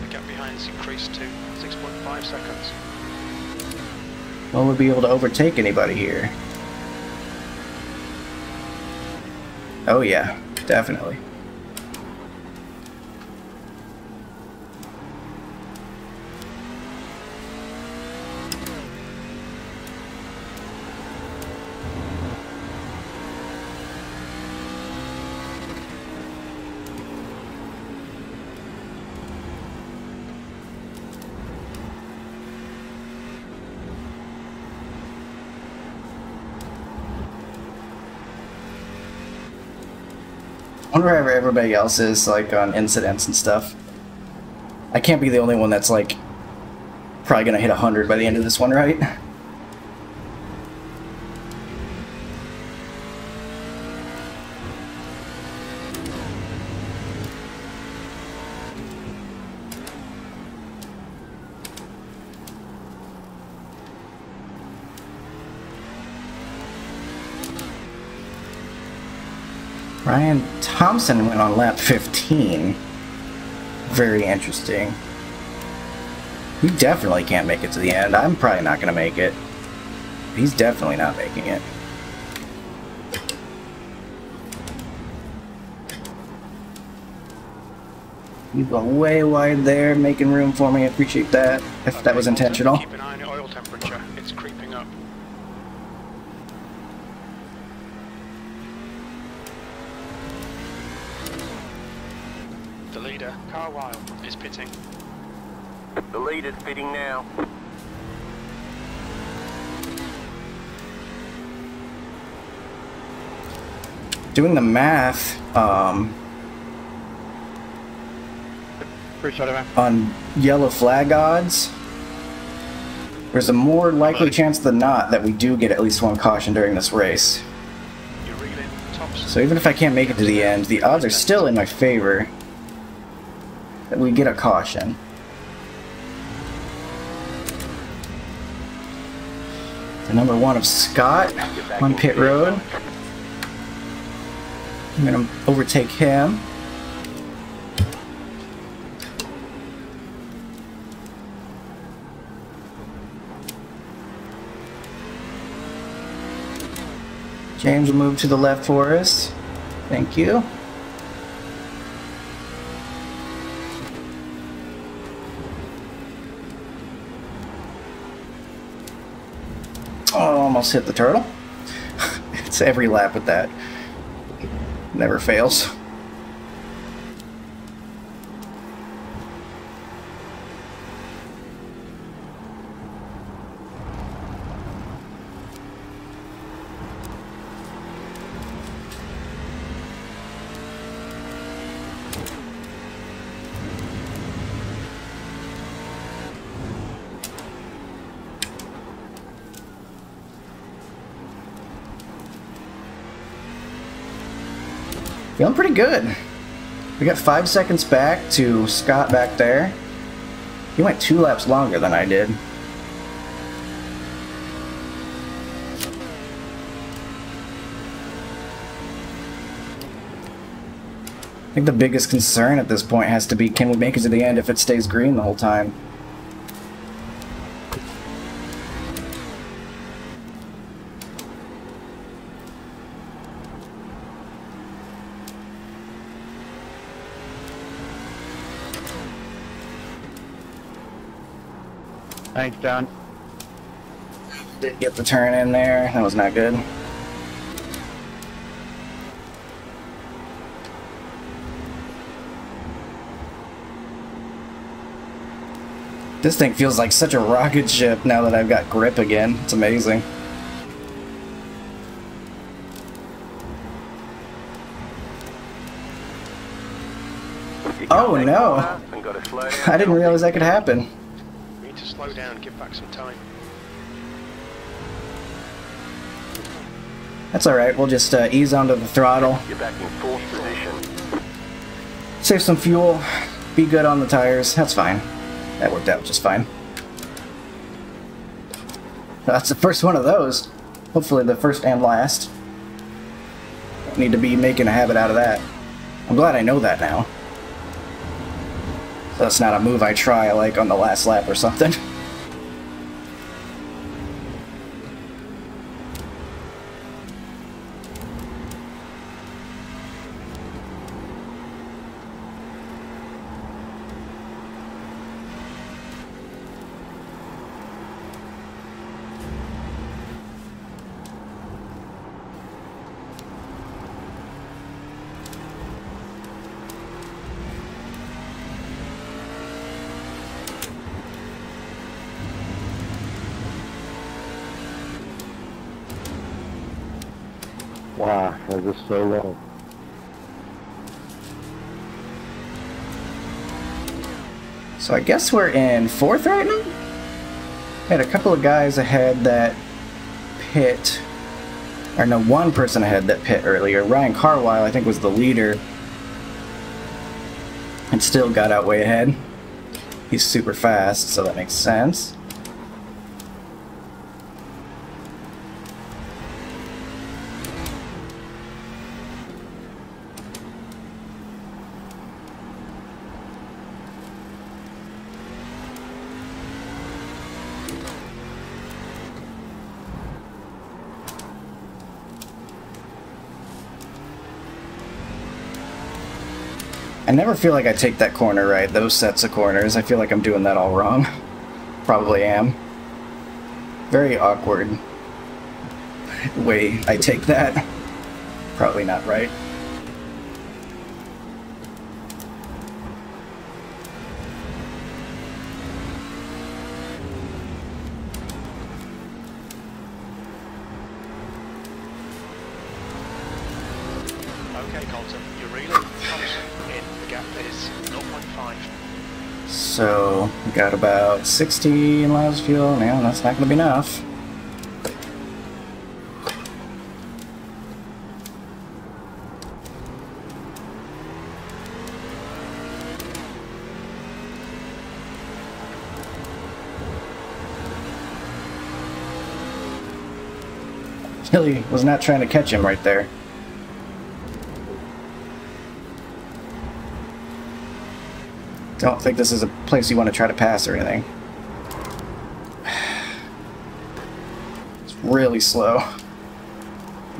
The gap behind has increased to 6.5 seconds. Well, we'll be able to overtake anybody here. Oh yeah, definitely. I wonder where everybody else is, like, on incidents and stuff. I can't be the only one that's, like, probably gonna hit 100 by the end of this one, right? Ryan Thompson went on lap 15. Very interesting. He definitely can't make it to the end. I'm probably not going to make it. He's definitely not making it. You've gone way wide there, making room for me. I appreciate that, if that was intentional. Keep an eye on the oil temperature. It's creeping up. Carlisle is pitting. The lead is pitting now. Doing the math, on yellow flag odds, there's a more likely chance than not that we do get at least one caution during this race. So even if I can't make it to the end, the odds are still in my favor. We get a caution. The number one of Scott on pit road. I'm gonna overtake him. James will move to the left for us. Thank you. Almost hit the turtle. It's every lap with that. Never fails. Feeling pretty good. We got 5 seconds back to Scott back there. He went 2 laps longer than I did. I think the biggest concern at this point has to be, can we make it to the end if it stays green the whole time? Thanks, John. Didn't get the turn in there. That was not good. This thing feels like such a rocket ship now that I've got grip again. It's amazing. Oh no! I didn't realize that could happen. We need to slow down, give back some time. That's alright, we'll just ease onto the throttle. You're back in fourth position. Save some fuel, be good on the tires, that's fine. That worked out just fine. That's the first one of those. Hopefully the first and last. Don't need to be making a habit out of that. I'm glad I know that now. So that's not a move I try like on the last lap or something. Wow, that was so low. So I guess we're in fourth right now? Had a couple of guys ahead that pit, or no, one person ahead that pit earlier. Ryan Carlisle, I think, was the leader. And still got out way ahead. He's super fast, so that makes sense. I never feel like I take that corner right, those sets of corners. I feel like I'm doing that all wrong. Probably am. Very awkward way I take that. Probably not right. Okay, Colton, you're reeling. So, we got about 16 laps of fuel. Now, that's not going to be enough. Really was not trying to catch him right there. I don't think this is a place you want to try to pass or anything. It's really slow.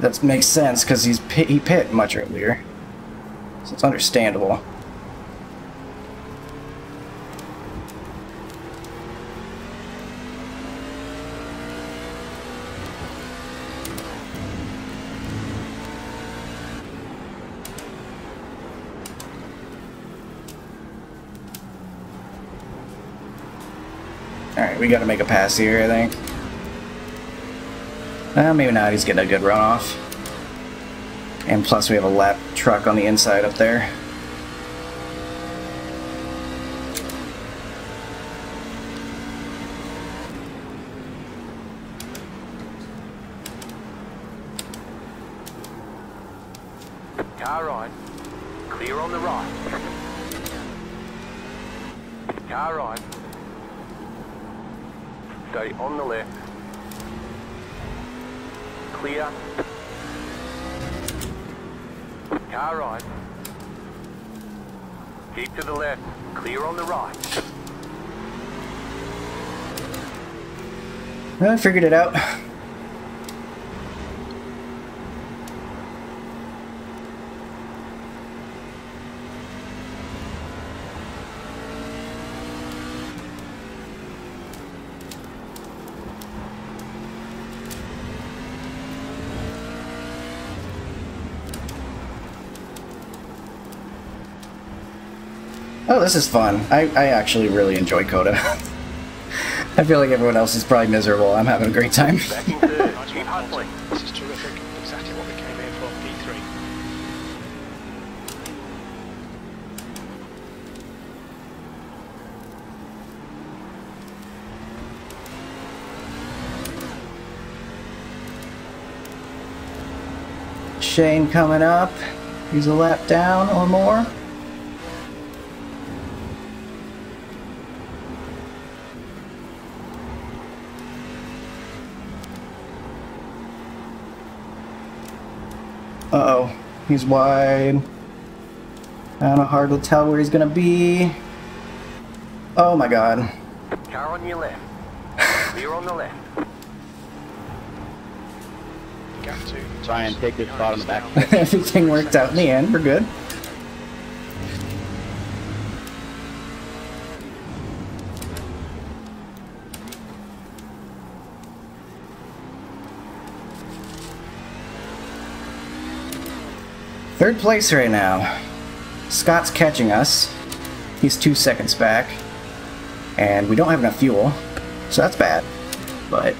That makes sense because he pit much earlier, so it's understandable. Alright, we gotta make a pass here, I think. Maybe not, he's getting a good runoff. And plus we have a lap truck on the inside up there. Car right. Clear on the right. Car right. Stay on the left. Clear. Car right. Keep to the left. Clear on the right. I figured it out. Oh, this is fun. I actually really enjoy Coda. I feel like everyone else is probably miserable. I'm having a great time. This is terrific. Exactly what we came here for, P3. Shane coming up. He's a lap down or more. Uh-oh, he's wide. Kind of hard to tell where he's gonna be. Oh my god. Car on your left. Clear on the left. Got to try and take this spot on the back. Everything worked out in the end, we're good. Third place right now. Scott's catching us. He's 2 seconds back. And we don't have enough fuel. So that's bad. But...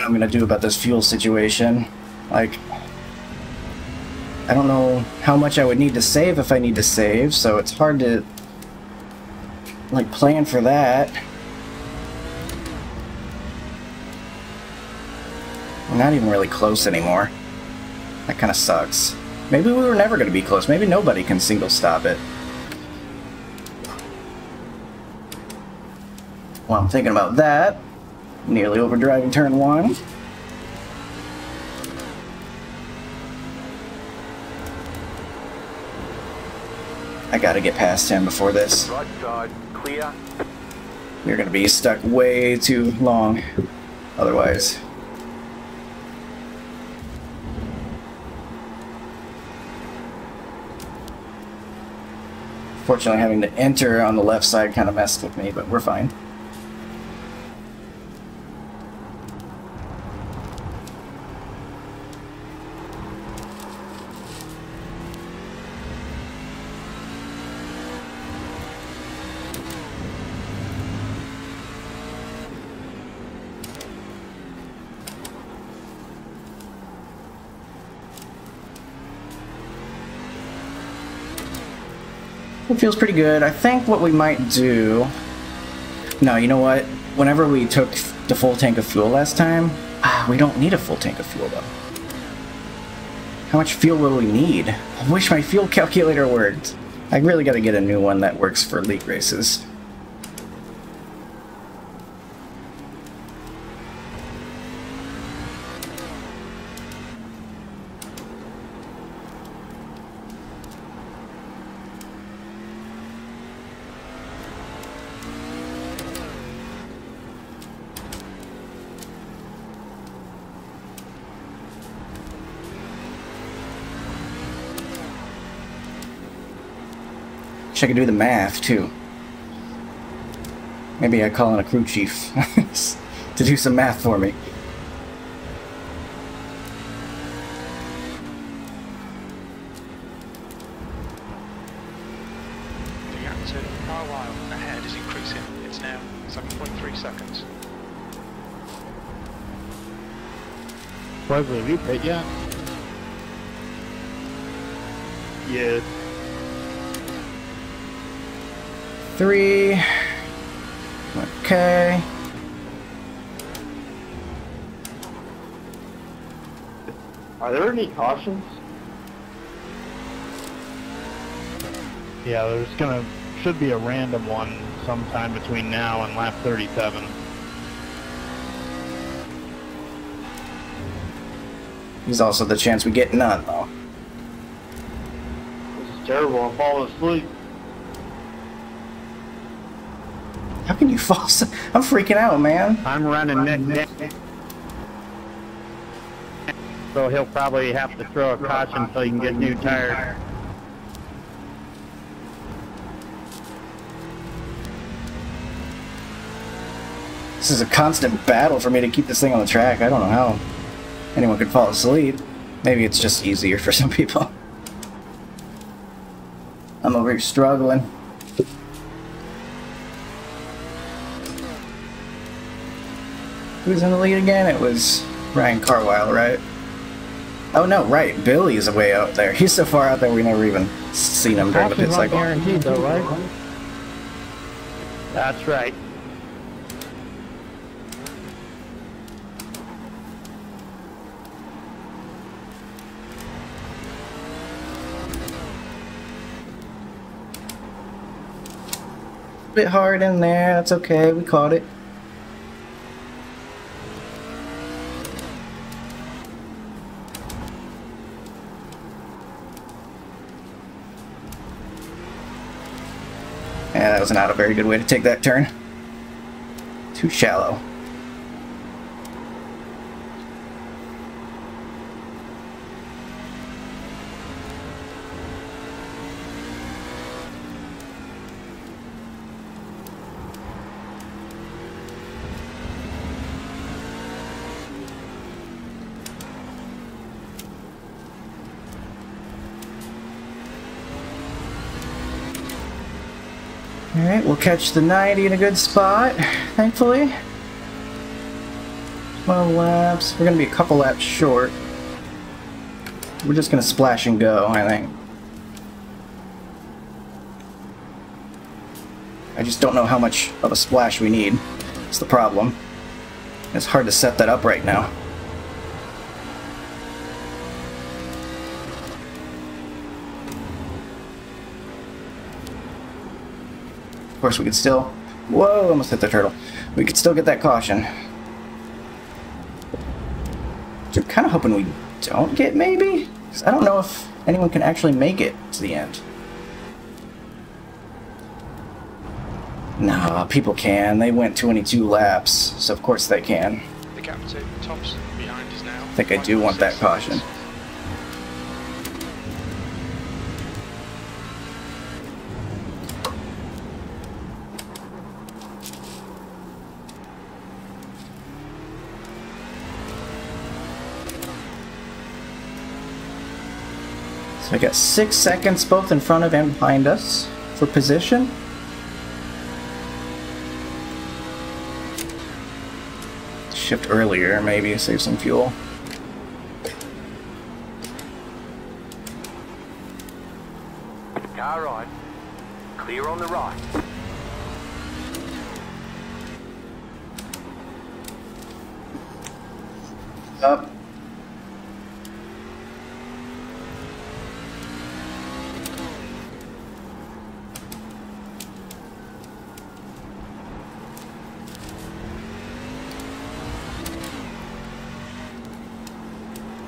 I'm gonna do about this fuel situation. Like, I don't know how much I would need to save if I need to save, so it's hard to like plan for that. We're not even really close anymore. That kind of sucks. Maybe we were never gonna be close. Maybe nobody can single stop it. Well, I'm thinking about that. Nearly overdriving turn one. I gotta get past him before this. Right side, clear. We're gonna be stuck way too long otherwise. Fortunately, having to enter on the left side kind of messed with me, but we're fine. Feels pretty good. I think what we might do... No, you know what? Whenever we took the full tank of fuel last time... we don't need a full tank of fuel, though. How much fuel will we need? I wish my fuel calculator worked. I really gotta get a new one that works for league races. Wish I could do the math, too. Maybe I call in a crew chief to do some math for me. Probably loop it, yeah. Yeah. 3. Okay. Are there any cautions? Yeah, there's should be a random one sometime between now and lap 37. There's also the chance we get none, though. This is terrible. I'm falling asleep. How can you fall asleep? I'm freaking out, man. I'm running Nick. So he'll probably have to throw a caution until you can get new tires. This is a constant battle for me to keep this thing on the track. I don't know how anyone could fall asleep. Maybe it's just easier for some people. I'm over here struggling. Who's in the lead again? It was Ryan Carlisle, right? Oh no, right. Billy is way out there. He's so far out there we never even seen him during the pit cycle. Guaranteed though, right? That's right. Bit hard in there, that's okay, we caught it. Yeah, that was not a very good way to take that turn. Too shallow. Alright, we'll catch the 90 in a good spot, thankfully. 12 laps. We're going to be a couple laps short. We're just going to splash and go, I think. I just don't know how much of a splash we need. That's the problem. It's hard to set that up right now. Of course, we could still... Whoa, almost hit the turtle. We could still get that caution. Which I'm kind of hoping we don't get, maybe? Because I don't know if anyone can actually make it to the end. Nah, people can. They went 22 laps, so of course they can. The captain, Thompson, behind us now. I think I do want that caution. So I got 6 seconds both in front of and behind us for position. Shift earlier, maybe save some fuel. Car on. Clear on the right. Up.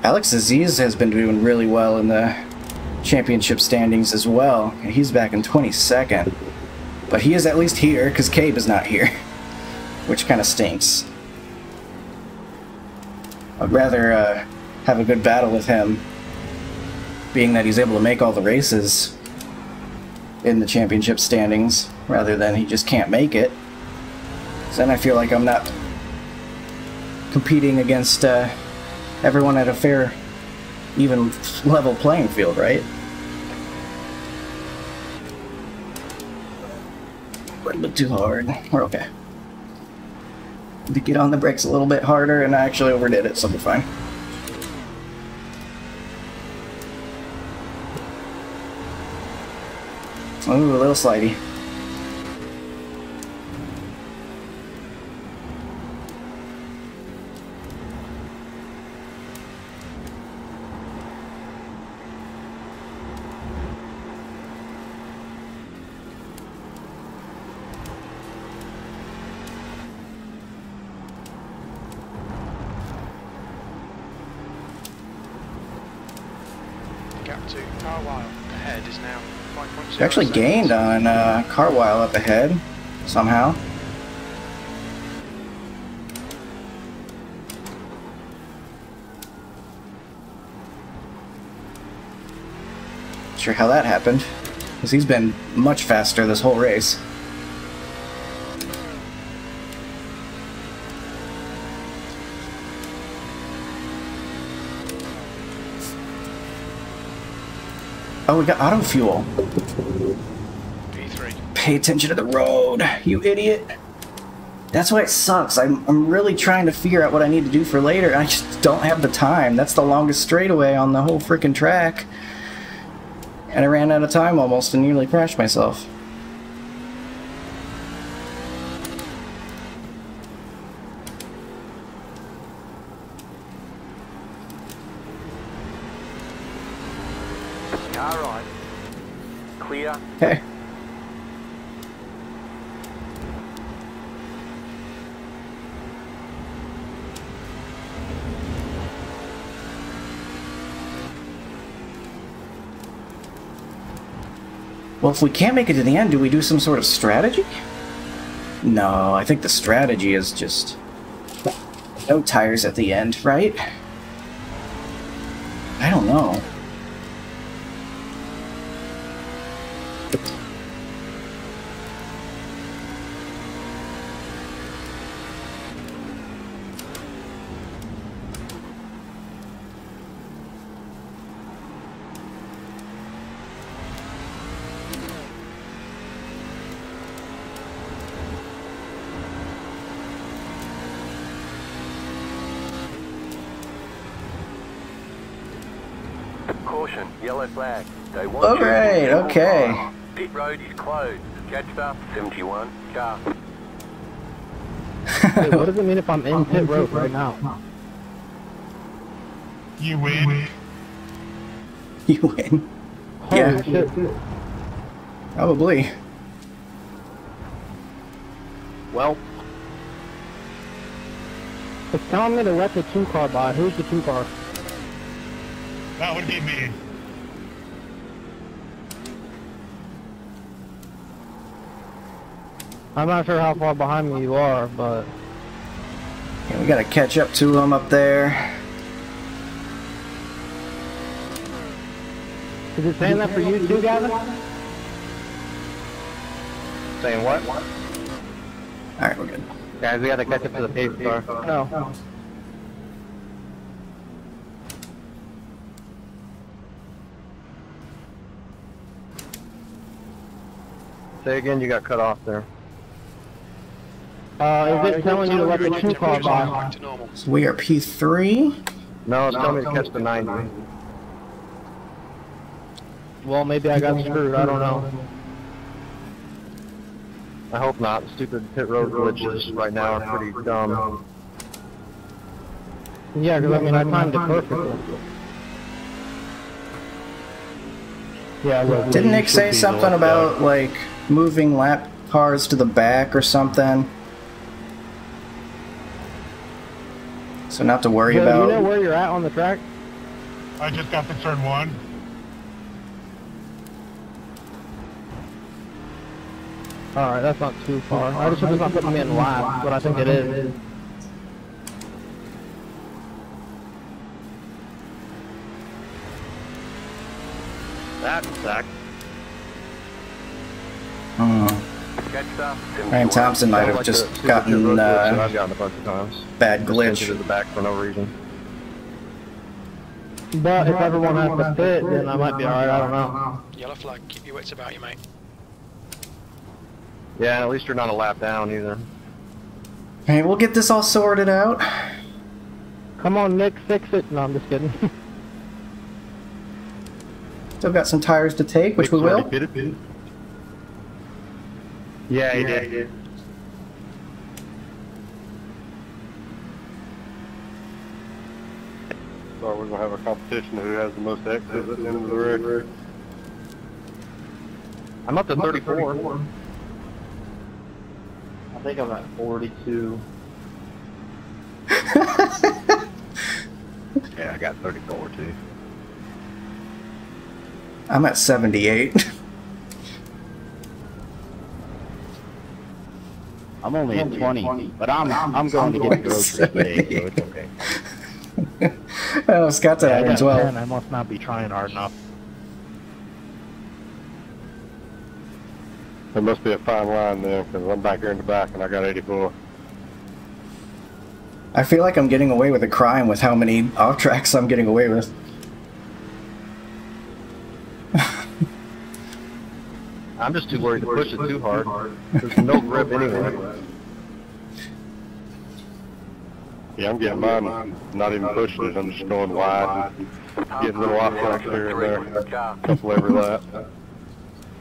Alex Aziz has been doing really well in the championship standings as well. And he's back in 22nd. But he is at least here, because Kabe is not here. Which kind of stinks. I'd rather have a good battle with him, being that he's able to make all the races, in the championship standings rather than he just can't make it. So then I feel like I'm not competing against everyone at a fair, even level playing field, right? A little bit too hard. We're okay. To get on the brakes a little bit harder, and I actually overdid it, so we're fine. Ooh, a little slidey. We actually gained on Carwile up ahead, somehow. Not sure how that happened, because he's been much faster this whole race. Oh, we got auto fuel. P3. Pay attention to the road, you idiot. That's why it sucks. I'm really trying to figure out what I need to do for later. I just don't have the time. That's the longest straightaway on the whole freaking track. And I ran out of time almost and nearly crashed myself. Okay. Well, if we can't make it to the end, do we do some sort of strategy? No, I think the strategy is just no tires at the end, right? I don't know. Yellow flag. They want oh, great. Okay. Pit road is closed. Judged up 71. Car. Dude, what does it mean if I'm in pit road right now? You win. You win. Yeah. Shit. Probably. Well. It's telling me to let the 2 car by. Who's the 2 car? That would be me. I'm not sure how far behind me you are, but... Yeah, we gotta catch up to them up there. Is it saying that for you too, Gavin? Saying what? Alright, we're good. Guys, we gotta catch up to the pace car. No. Say again, you got cut off there. Is it telling you to let the 2 car by? So we are P3? No, it's telling me to catch the 90. Well, maybe I got screwed, I don't know. I hope not. Stupid pit road glitches right now are pretty dumb. Yeah, because I mean, I timed it perfectly. Yeah, look, didn't Nick say something about, like, moving lap cars to the back or something? So not to worry about... Do you know where you're at on the track? I just got to turn 1. Alright, that's not too far. I just hope it's not putting me in lap, but I think it is. That sucks. Ryan Thompson might have just gotten bad glitch in the back for no reason. But if everyone has to pit, then I might be alright, I don't know. Yellow flag, keep your wits about you, mate. Yeah, and at least you're not a lap down either. Hey, we'll get this all sorted out. Come on, Nick, fix it. No, I'm just kidding. Still got some tires to take, which we will. Pit. Yeah, he did. So we're gonna have a competition who has the most exits at the end of the race. I'm up to 34. I think I'm at 42. Yeah, I got 34 too. I'm at 78. I'm only at 20, but I'm going to get grocery today, so it's okay. Oh, Scott's at 12. Man, I must not be trying hard enough. There must be a fine line there, because I'm back here in the back and I got 84. I feel like I'm getting away with a crime with how many off tracks I'm getting away with. I'm just too worried to push it too hard. There's no grip anywhere. Yeah, I'm getting mine, not even pushing it. I'm just going wide and getting little off tracks here and there. Couple every lap.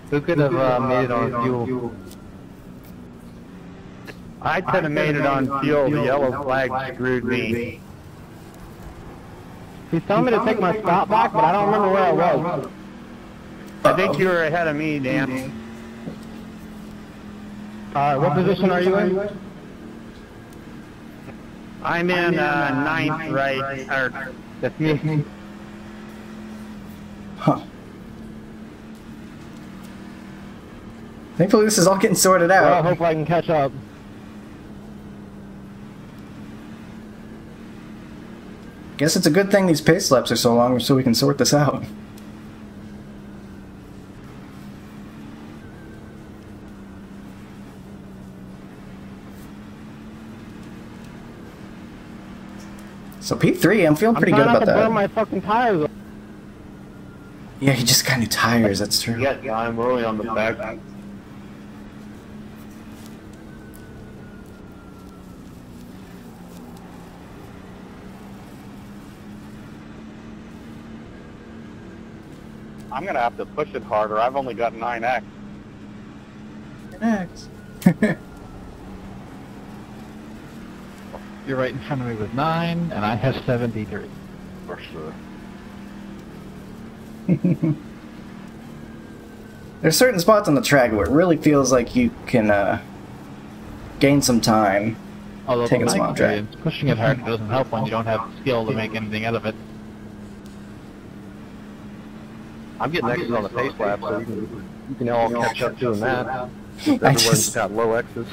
Who could have made it on fuel? I could have made it on fuel. The yellow flag screwed me. He's telling me to take my stop back, but I don't remember where I was. I think you were ahead of me, Dan. What position are you in? I'm in ninth, right? That's me. Huh. Thankfully, this is all getting sorted out. Well, I hope I can catch up. Guess it's a good thing these pace laps are so long, so we can sort this out. So P3, I'm feeling pretty good about that. I'm trying not to burn my fucking tires. Yeah, he just got new tires, that's true. Yeah, I'm really on the back. I'm gonna have to push it harder. I've only got 9X. 9X. You're right in front of me with 9, and I have 73. For sure. There's certain spots on the track where it really feels like you can gain some time. Although taking some off track. Pushing it hard doesn't help when you don't have the skill to make anything out of it. I'm getting X's on the pace lap, so you can all catch up doing that. Everyone's got low X's.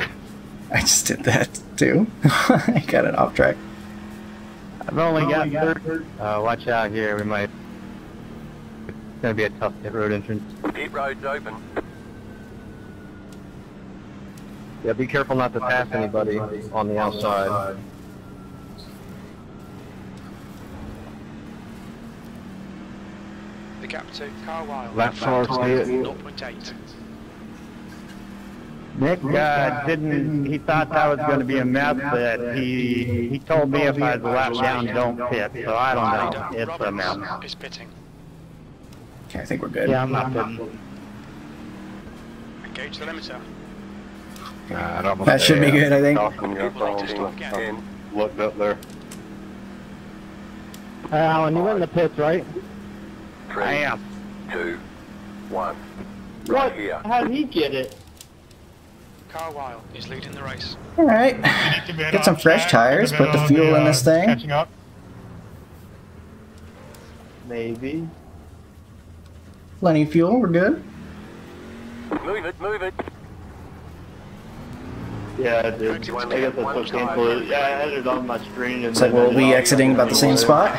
I just did that too. I got it off track. I've only got third. Watch out here, we might. It's gonna be a tough pit road entrance. Pit road's open. Yeah, be careful not to pass anybody on the outside. The gap to Carlisle. Lap 0.8. Nick didn't. He thought that was going to be a mess, but he told me if I was lap down, don't pit. So I don't know. It's a mess. Okay, I think we're good. Yeah, I'm not pitting. Engage the limiter. That should be good, I think. Looked up there. Alan, you in the pits, right? I am. 2, 1. Right here. How did he get it? Carlisle is leading the race. All right, get some fresh tires. Put the fuel in this thing. Catching up. Maybe. Plenty of fuel. We're good. Move it, move it. Yeah, dude. I got the push cancel. Yeah, I had it on my screen. And so we'll be exiting about the same spot.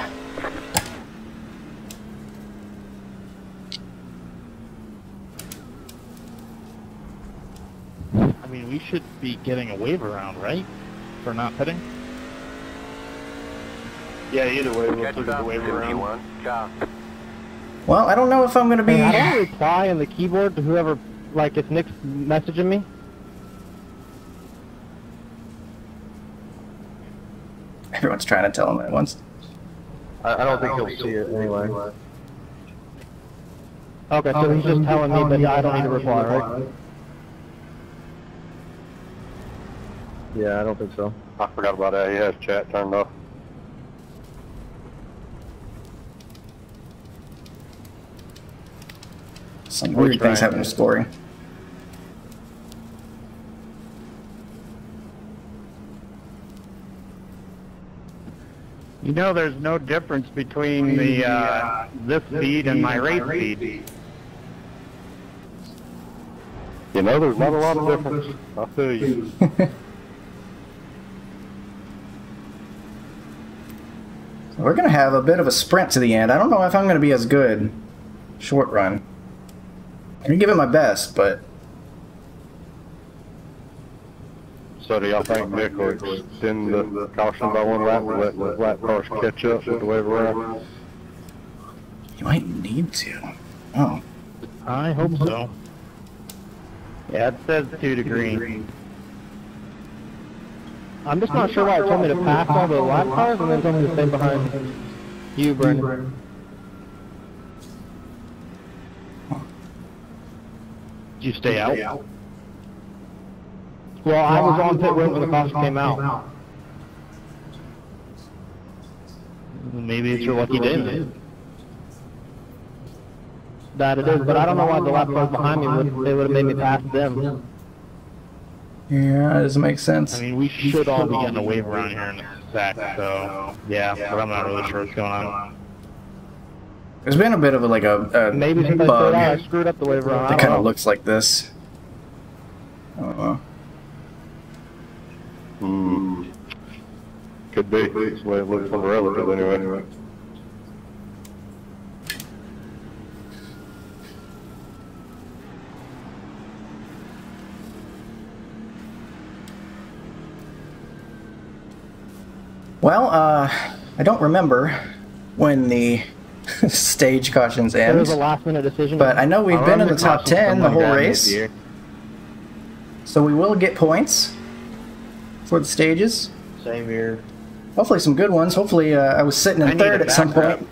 we should be getting a wave around, right? For not pitting? Yeah, either way, we'll put the wave around. Well, I don't know if I'm going to be... I don't reply on the keyboard to whoever, like, if Nick's messaging me. Everyone's trying to tell him at once. I don't think he'll see it anyway. Okay, so he's just telling me that I don't need to reply, right? Yeah, I don't think so. I forgot about that. He has chat turned off. Some weird things happen to scoring. You know, there's no difference between the this speed and my race speed. You know, there's not a lot of difference. I'll tell you. We're going to have a bit of a sprint to the end. I don't know if I'm going to be as good short run. I'm going to give it my best, but... So do y'all think Nick will extend the caution by one lap and let the lap cars catch up with the wave around? You might need to. Oh. I hope so. Yeah, it says 2 to green. I'm just not sure why it told me to pass all the lap cars and then told me to stay behind you, Brendan. Did you stay out? Well, I was on pit road when the caution came out. Maybe it's your lucky day, man. That it is, but I don't know why the lap cars behind me would, they would have made me pass them. Yeah, that doesn't make sense. I mean, we should all be getting a wave around here in a sec, so yeah, but I'm not really sure what's going on. There's been a bit of a, like a maybe bug I screwed up the wave around. It kind of looks like this. I don't know. Hmm. Could be. That's the way it looks on the relative anyway. Well, I don't remember when the stage cautions end. It was a last-minute decision. But I know we've been in the top 10 the whole race. So we will get points for the stages. Same here. Hopefully some good ones. Hopefully I was sitting in third at some point.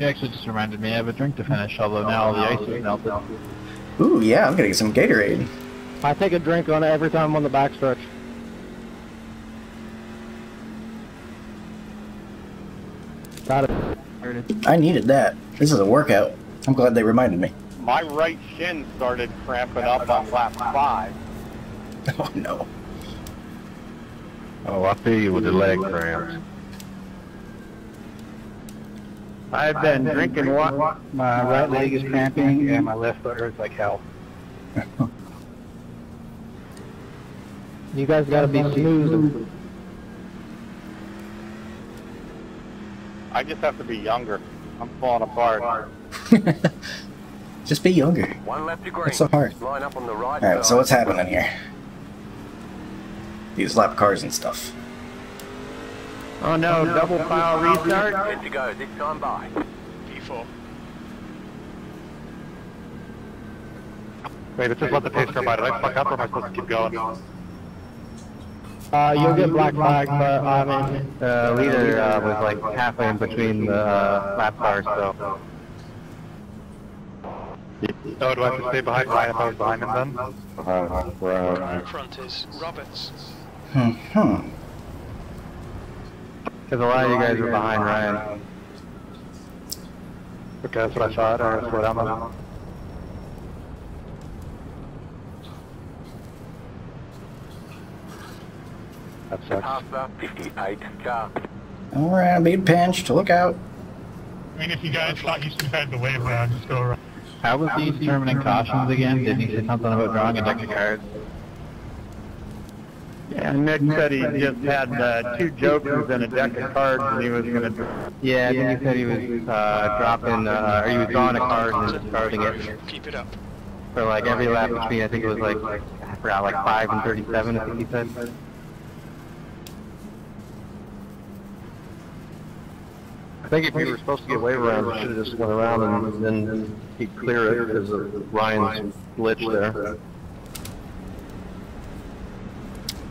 You actually just reminded me I have a drink to finish, although now the ice is melted. Ooh, yeah, I'm going to get some Gatorade. I take a drink on it every time I'm on the backstretch. Got it. I needed that. This is a workout. I'm glad they reminded me. My right shin started cramping up on lap 5. Oh, no. Oh, I feel you with the leg cramps. I've been drinking water. My right leg is cramping and my left foot hurts like hell. You guys gotta be smooth. I just have to be younger. I'm falling apart. Just be younger. One left to green. It's so hard. Line up on the right. All right, so what's happening here? These lap cars and stuff. Oh no, double power restart. Good to go. This time by. P4. Wait, it just let the pace go by. Did I fuck up or am I supposed to keep going? You'll get black flag, but I mean, the leader was like halfway in between the lap cars, so. Oh, do I have to stay behind Ryan if I was behind him then? Right. Front is Roberts. Because a lot of you guys are behind Ryan. Okay, that's what I thought, or that's what I'm on. That sucks. Alright, I'm being pinched. Look out. I mean, if you guys thought you should have had the wave around, just go around. How was he determining cautions again? Didn't he say something about drawing a deck of cards? Yeah, Nick said he just had 2 jokers and a deck of cards and he was going to... Yeah, I think he said he was dropping, or he was drawing a card and discarding it. Keep it up. For like every lap between, I think it was like forgot, like 5 and 37, I think he said. I think if we were supposed to get wave around, we should have just went around and then keep clear because of Ryan's glitch there.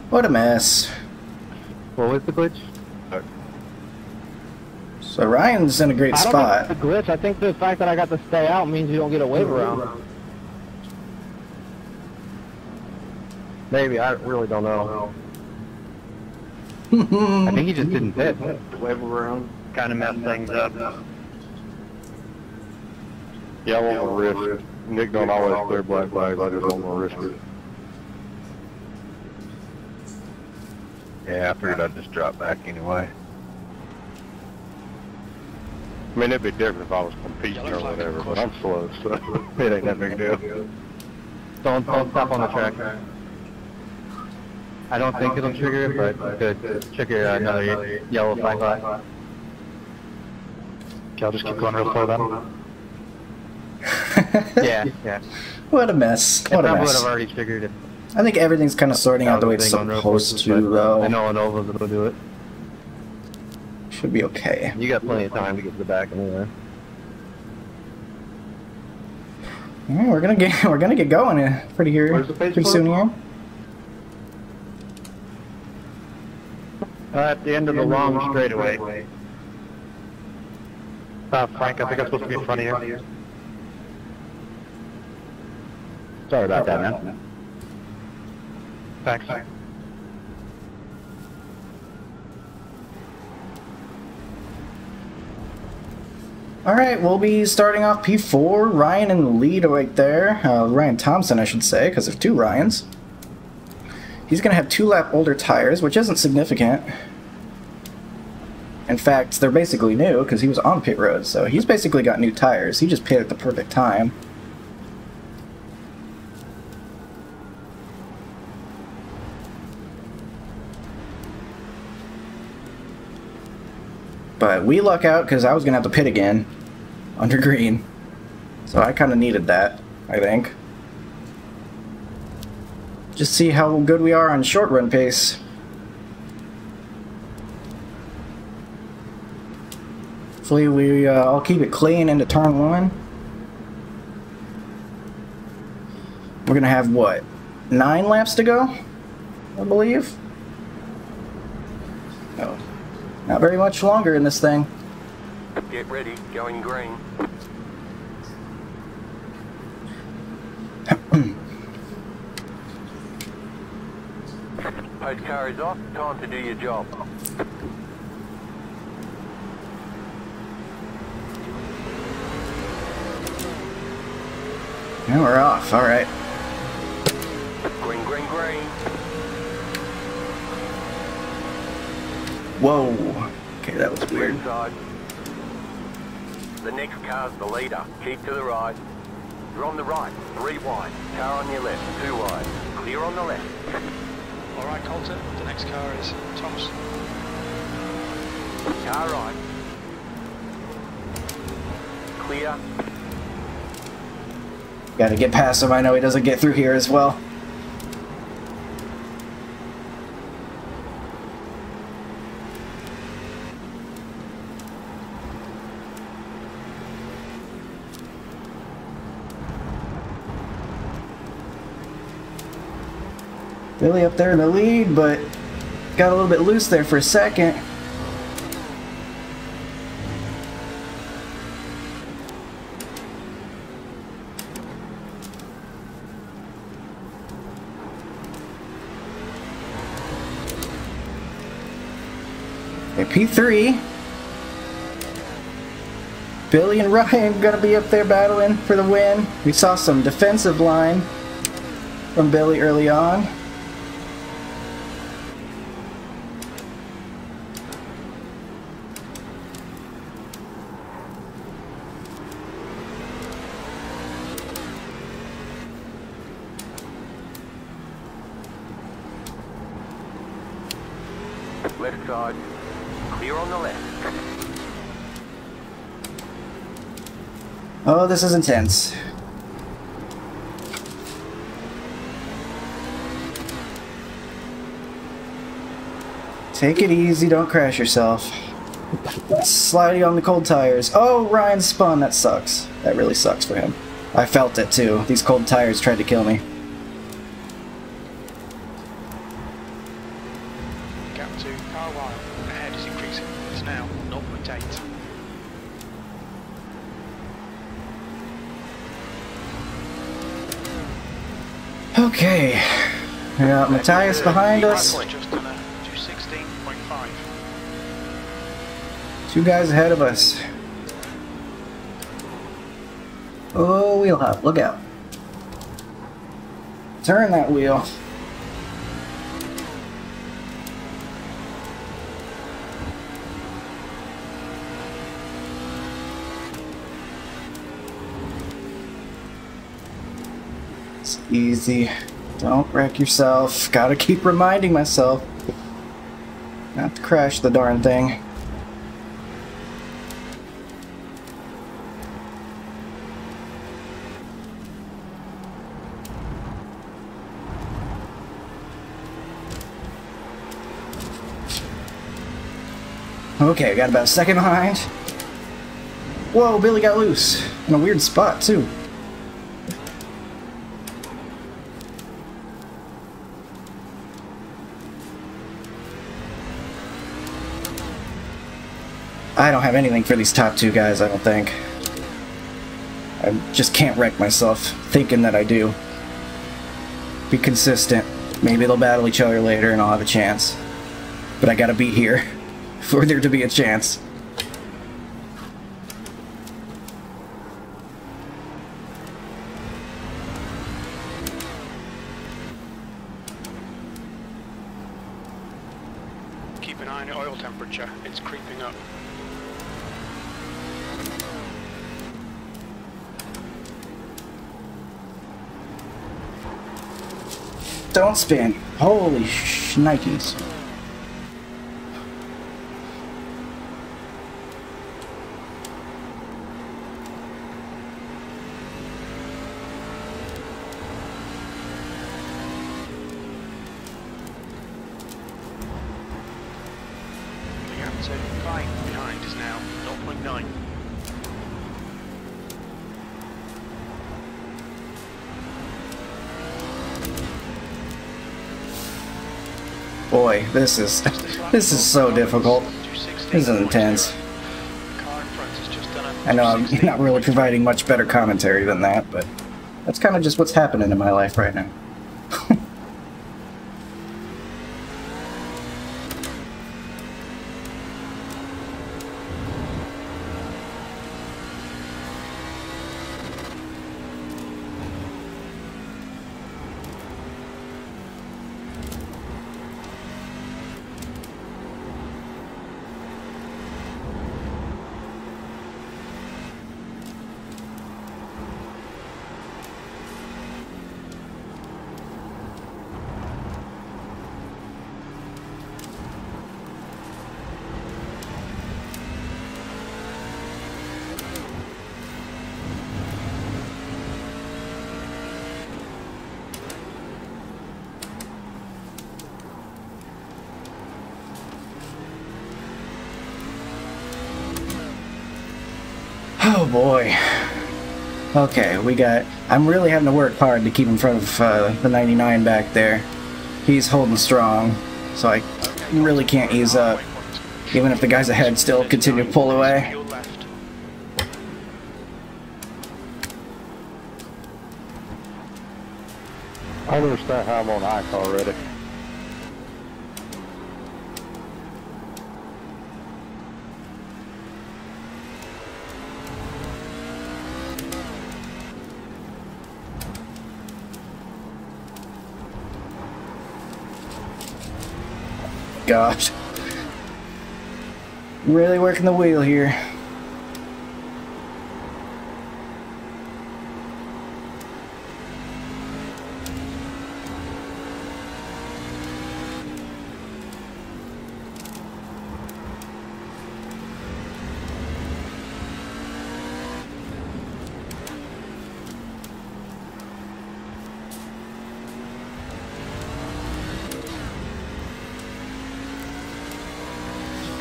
What a mess. What was the glitch? So Ryan's in a great spot. I don't think it's a glitch. I think the fact that I got to stay out means you don't get a wave around. Maybe, I really don't know. I think he just didn't pit. Wave around kind of messed things up. Yeah, I want my wrist. Nick don't always clear black flags. I just want my wrist. Yeah, I figured I'd just drop back anyway. I mean, it'd be different if I was competing or whatever, but I'm slow, so it ain't that big a deal. Don't stop on the track. I don't think it'll trigger it, but it could trigger another yellow flag light. Okay, I'll just keep going real slow then. yeah. What a mess. What a mess. I would have already triggered it. I think everything's kind of sorting out the way it's supposed to, though. I know an oval's going to do it. Should be okay. You got plenty of time to get to the back anyway. Yeah, we're gonna get going pretty soon here. At the end of the long straightaway. Frank, I think I'm supposed to be in front of you. Sorry about that, man. Thanks. Alright, we'll be starting off P4, Ryan in the lead right there, Ryan Thompson I should say, because of two Ryans. He's going to have 2 lap older tires, which isn't significant. In fact, they're basically new, because he was on pit road, so he's basically got new tires, he just pitted at the perfect time. But we luck out because I was going to have to pit again under green. So I kind of needed that, I think. Just see how good we are on short run pace. Hopefully we all keep it clean into turn one. We're going to have, what, 9 laps to go, I believe? Oh. Not very much longer in this thing. Get ready, going green. Post car is off, time to do your job. Now we're off, alright. Green, green, green. Whoa. Okay, that was weird. Inside. The next car's the leader. Keep to the right. You're on the right. 3 wide. Car on your left. 2 wide. Clear on the left. All right, Colton. The next car is Thompson. Car right. Clear. Got to get past him. I know he doesn't get through here as well. Really up there in the lead, but got a little bit loose there for a second. Okay, P3. Billy and Ryan gonna be up there battling for the win. We saw some defensive line from Billy early on. Left side, clear on the left. Oh, this is intense. Take it easy, don't crash yourself. Sliding on the cold tires. Oh, Ryan spun, that sucks. That really sucks for him. I felt it too. These cold tires tried to kill me. Gap to car wire ahead is increasing. It's now 0.8. Okay. I got Matthias behind us. Two guys ahead of us. Oh, wheel hop, look out. Turn that wheel. It's easy. Don't wreck yourself. Gotta keep reminding myself not to crash the darn thing. Okay, I got about a second behind. Whoa, Billy got loose. In a weird spot, too. I don't have anything for these top two guys, I don't think. I just can't wreck myself thinking that I do. Be consistent. Maybe they'll battle each other later and I'll have a chance. But I gotta be here for there to be a chance. Keep an eye on the oil temperature, it's creeping up. Don't spin. Holy shnikes. Boy, this is so difficult. This is intense. I know I'm not really providing much better commentary than that, but that's kind of just what's happening in my life right now. Oh boy. Okay, we got... I'm really having to work hard to keep in front of the 99 back there. He's holding strong, so I really can't ease up. Even if the guys ahead still continue to pull away. I understand how I'm on hike already. God. Really working the wheel here.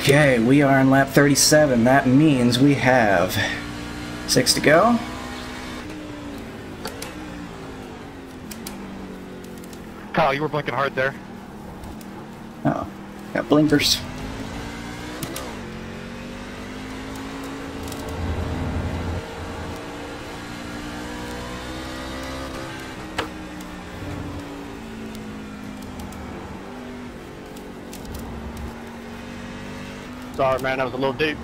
Okay, we are in lap 37. That means we have 6 to go. Kyle, you were blinking hard there. Uh oh, got blinkers. Sorry, man, I was a little deep.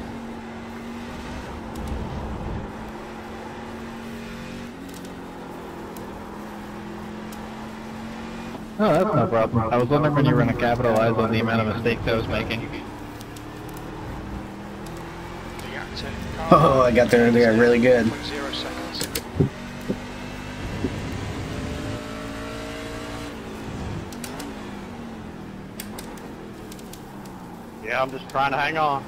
No, that's no problem. I was wondering when you were going to capitalize on the amount of mistakes I was making. Oh, I got there. They got really good. Yeah, I'm just trying to hang on.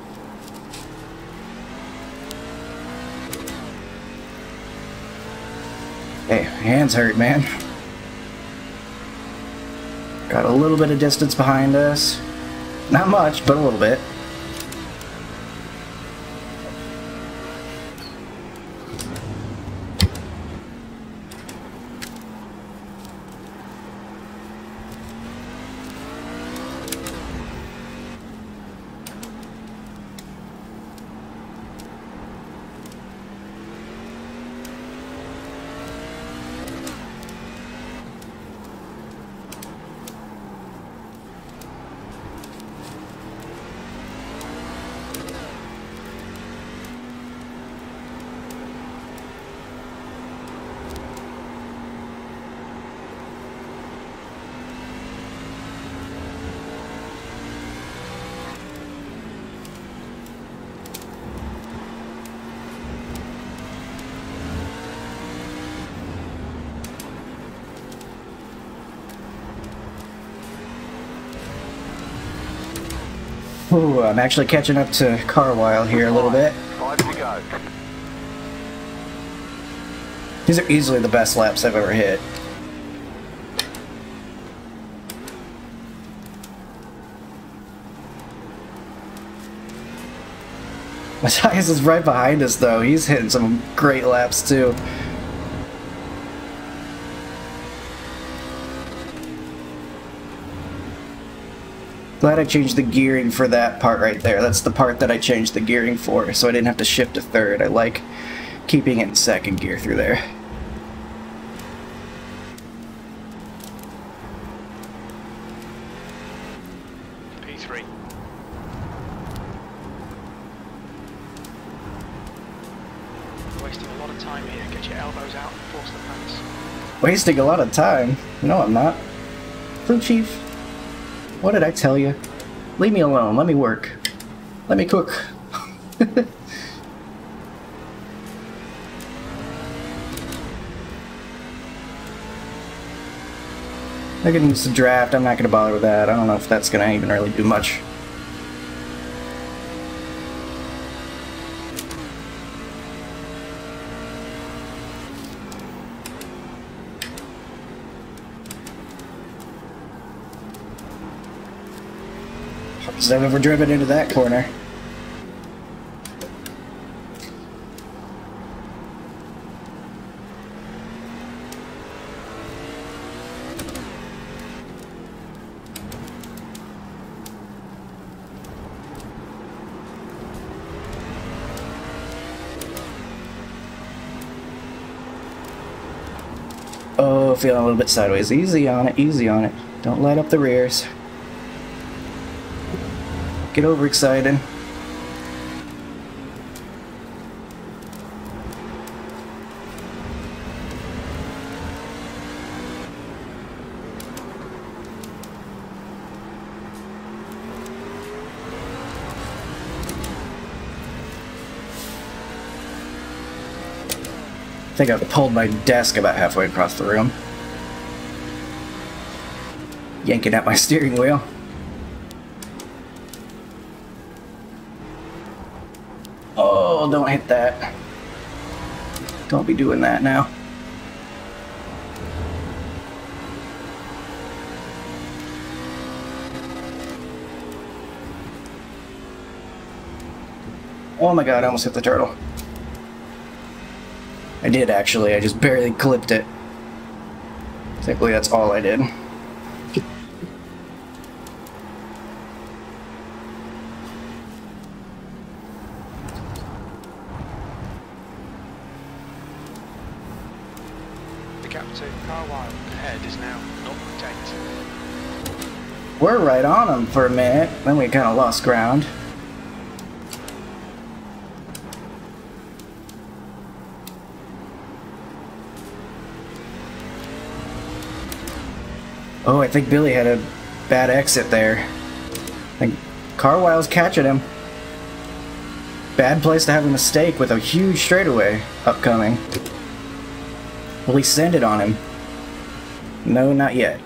Hey, hands hurt, man. Got a little bit of distance behind us. Not much, but a little bit. Ooh, I'm actually catching up to Carwile here a little bit. 5 to go. These are easily the best laps I've ever hit. Matthias is right behind us though. He's hitting some great laps too. Glad I changed the gearing for that part right there. That's the part that I changed the gearing for, so I didn't have to shift to third. I like keeping it in second gear through there. P3. Wasting a lot of time here. Get your elbows out and force the pass. Wasting a lot of time? No, I'm not. Crew chief. What did I tell you? Leave me alone. Let me work. Let me cook. I can use the draft. I'm not going to bother with that. I don't know if that's going to even really do much. I've ever driven into that corner. Oh, feeling a little bit sideways. Easy on it, easy on it. Don't light up the rears. Get overexcited. I think I pulled my desk about halfway across the room. Yanking at my steering wheel. Don't hit that. Don't be doing that now. Oh my god, I almost hit the turtle. I did actually, I just barely clipped it. Technically that's all I did. We're right on them for a minute, then we kind of lost ground. Oh, I think Billy had a bad exit there. I think Carlisle's catching him. Bad place to have a mistake with a huge straightaway upcoming. Will he send it on him? No, not yet.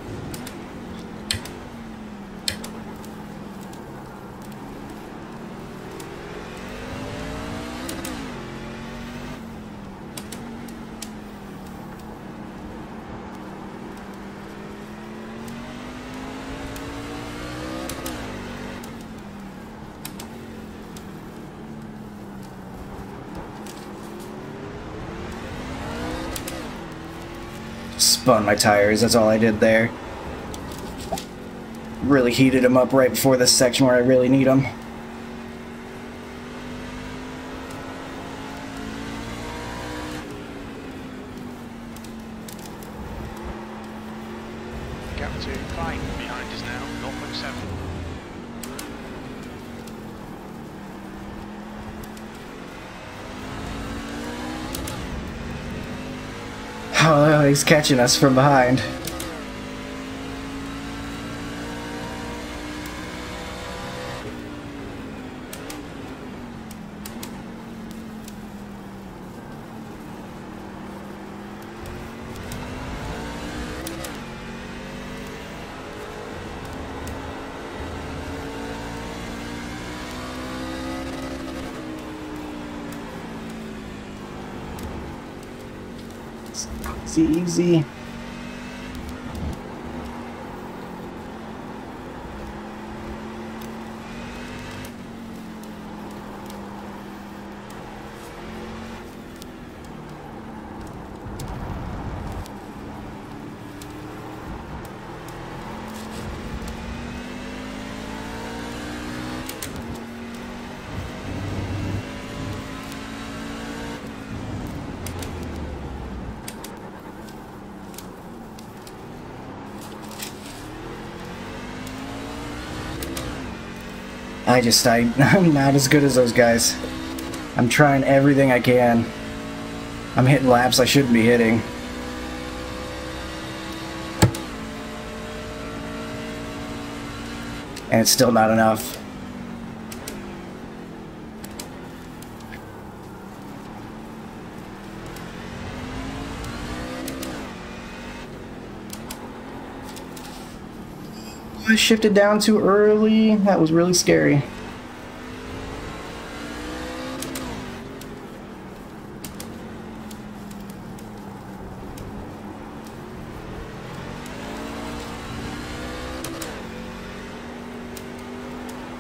Spun my tires, that's all I did there. Really heated them up right before this section where I really need them. Gap to Klein behind us now, 0.7. Oh, he's catching us from behind. Easy. I'm not as good as those guys. I'm trying everything I can. I'm hitting laps I shouldn't be hitting. And it's still not enough. I shifted down too early. That was really scary.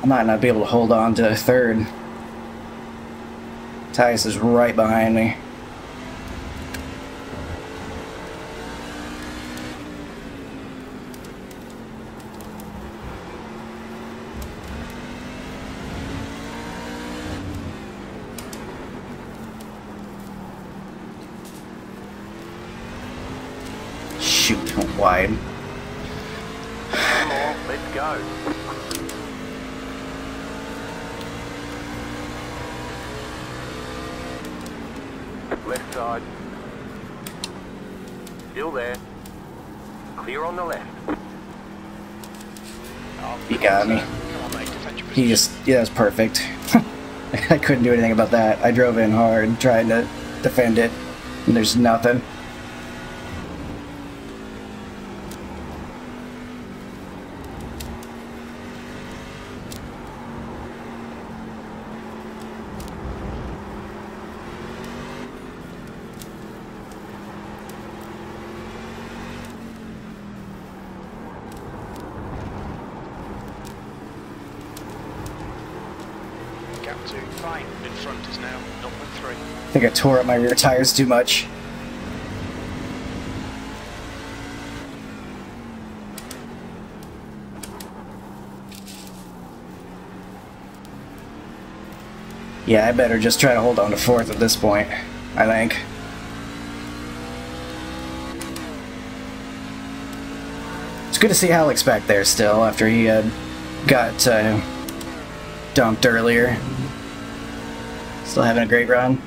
I might not be able to hold on to third. Tyus is right behind me. Wide. Let's go. Left side. Still there. Clear on the left. He got me. He just, yeah, that's perfect. I couldn't do anything about that. I drove in hard trying to defend it, and there's nothing. 0.25 in front is now 0.3. I think I tore up my rear tires too much. Yeah, I better just try to hold on to fourth at this point, I think. It's good to see Alex back there still after he got dumped earlier. Still having a great run.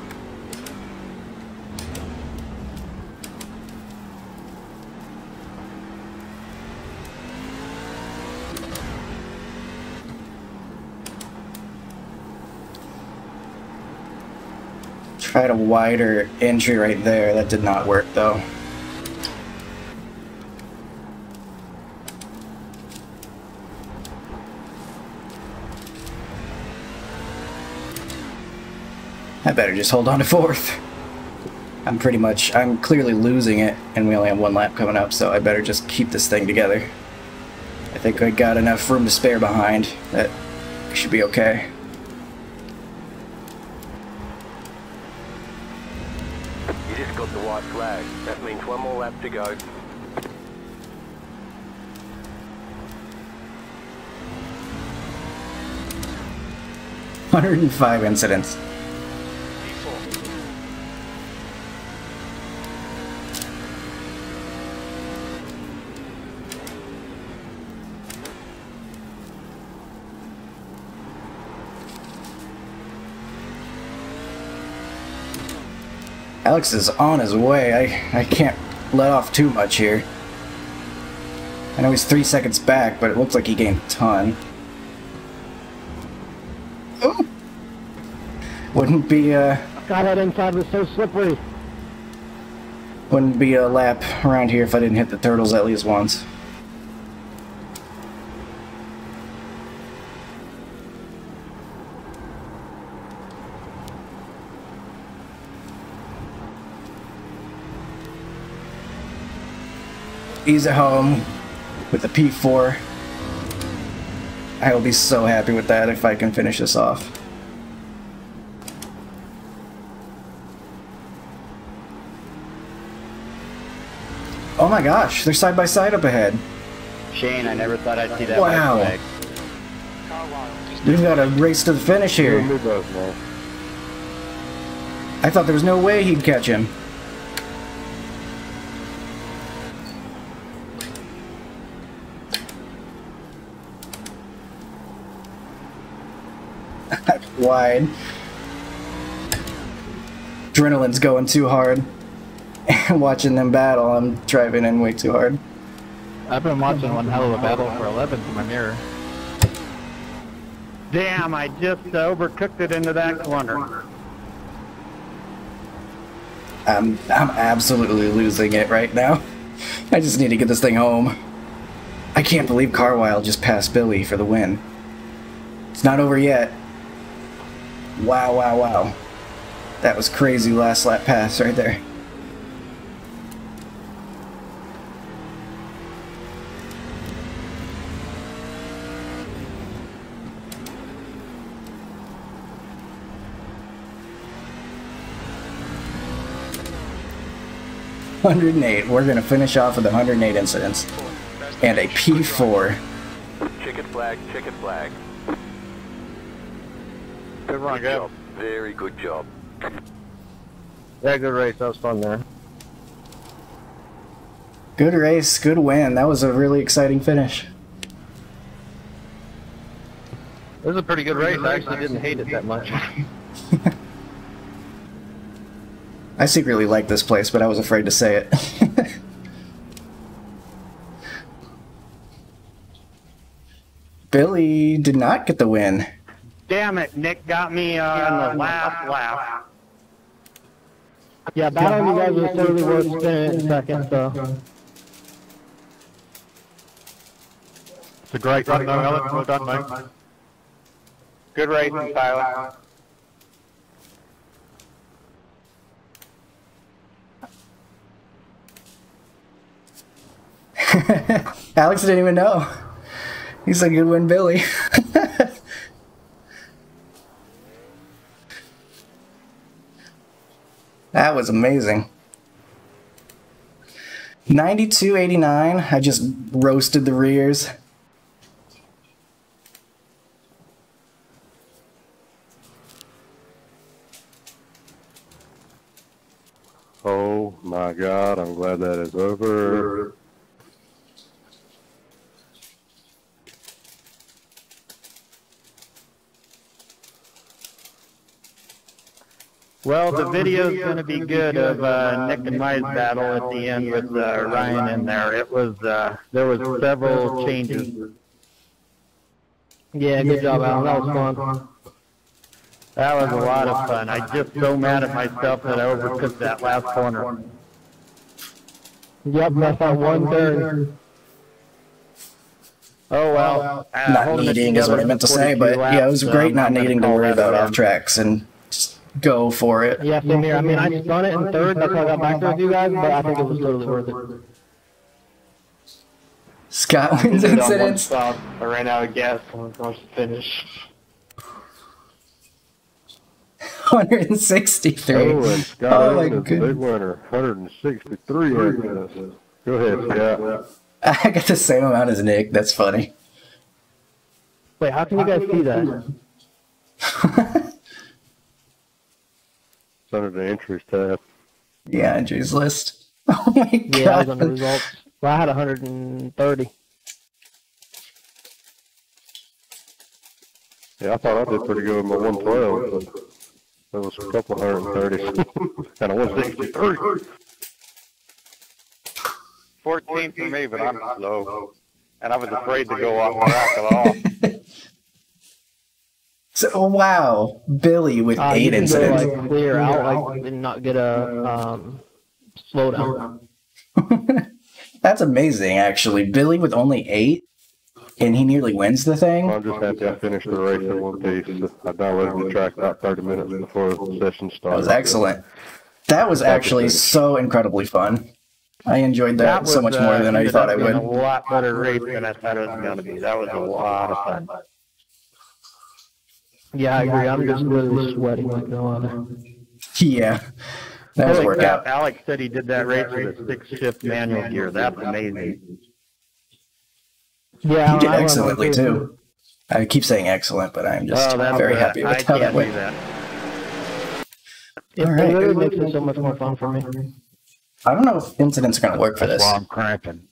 Tried a wider entry right there. That did not work though. I better just hold on to fourth. I'm clearly losing it, and we only have one lap coming up, so I better just keep this thing together. I think I got enough room to spare behind. That should be okay. Flag. That means one more lap to go. .105 incidents. Alex is on his way. I can't let off too much here. I know he's 3 seconds back, but it looks like he gained a ton. Ooh! Wouldn't be a... God, that inside was so slippery. Wouldn't be a lap around here if I didn't hit the turtles at least once. He's at home with a P4. I will be so happy with that if I can finish this off. Oh my gosh, they're side by side up ahead. Shane, I never thought I'd see that. Wow. We've got a race to the finish here. I thought there was no way he'd catch him. Wide. Adrenaline's going too hard. Watching them battle, I'm driving in way too hard. I've been watching one hell of a battle for 11th in my mirror. Damn, I just overcooked it into that corner. I'm absolutely losing it right now. I just need to get this thing home. I can't believe Carlisle just passed Billy for the win. It's not over yet. Wow, wow, wow. That was crazy last lap pass right there. .108. We're going to finish off with 108 incidents. And a P4. Chicken flag, chicken flag. Good run, good job. Very good job. Yeah, good race. That was fun there. Good race, good win. That was a really exciting finish. It was a pretty good race. I actually didn't hate it that much. I secretly like this place, but I was afraid to say it. Billy did not get the win. Damn it, Nick got me on the last lap. Yeah, battle you guys was totally worth staying in second, so. It's a great run, though, Alex. Well done, mate. Good racing, Tyler. Alex didn't even know. He's like, good win, Billy. That was amazing. 92.89. I just roasted the rears. Oh my God, I'm glad that is over. Well, the video's going to be good of Nick and my battle at the end with Ryan in there. It was there was several changes. Yeah, good job, Alan. That was fun. That was a lot of fun. I'm just so mad at myself that I overtook that last corner. Yep, that's on one turn. Oh, well. Not needing is what I meant to say, but yeah, it was great not needing to worry about off tracks and just go for it. Yeah, same here. I mean, I spun it in third. That's why I got back there with you guys, but I think it was totally worth it. Scott wins incidents. I ran out of gas when I was finished. 163. Oh my goodness. Big winner. 163. Go ahead, Scott. I got the same amount as Nick. That's funny. Wait, how can you guys see that? It's under the entries tab. Yeah, entries list. Oh my God. Yeah, I was under results. Well, I had 130. Yeah, I thought I did pretty good with my 112. But... it was a couple 130 and a 163. 14 for me, but I'm slow. And I was afraid to go off track at all. So, wow. Billy with 8 incidents. You can go, like, clear out, like, and not get a slow down. That's amazing, actually. Billy with only 8? And he nearly wins the thing. I'm just happy I finished the race in one piece. I downloaded the track about 30 minutes before the session started. That was excellent. That was actually so incredibly fun. I enjoyed that so much more than I thought I would. A lot better race than I thought it was going to be. That was a lot of fun. Yeah, I agree. I'm just really sweating like no other. Yeah. That was a workout. Alex said he did that race with a 6-shift manual gear. That's amazing. Yeah, you did excellently too. I keep saying excellent, but I'm just very happy with how that went. All right. It really makes it so much more fun for me. I don't know if incidents are going to work for this. Well, I'm cramping.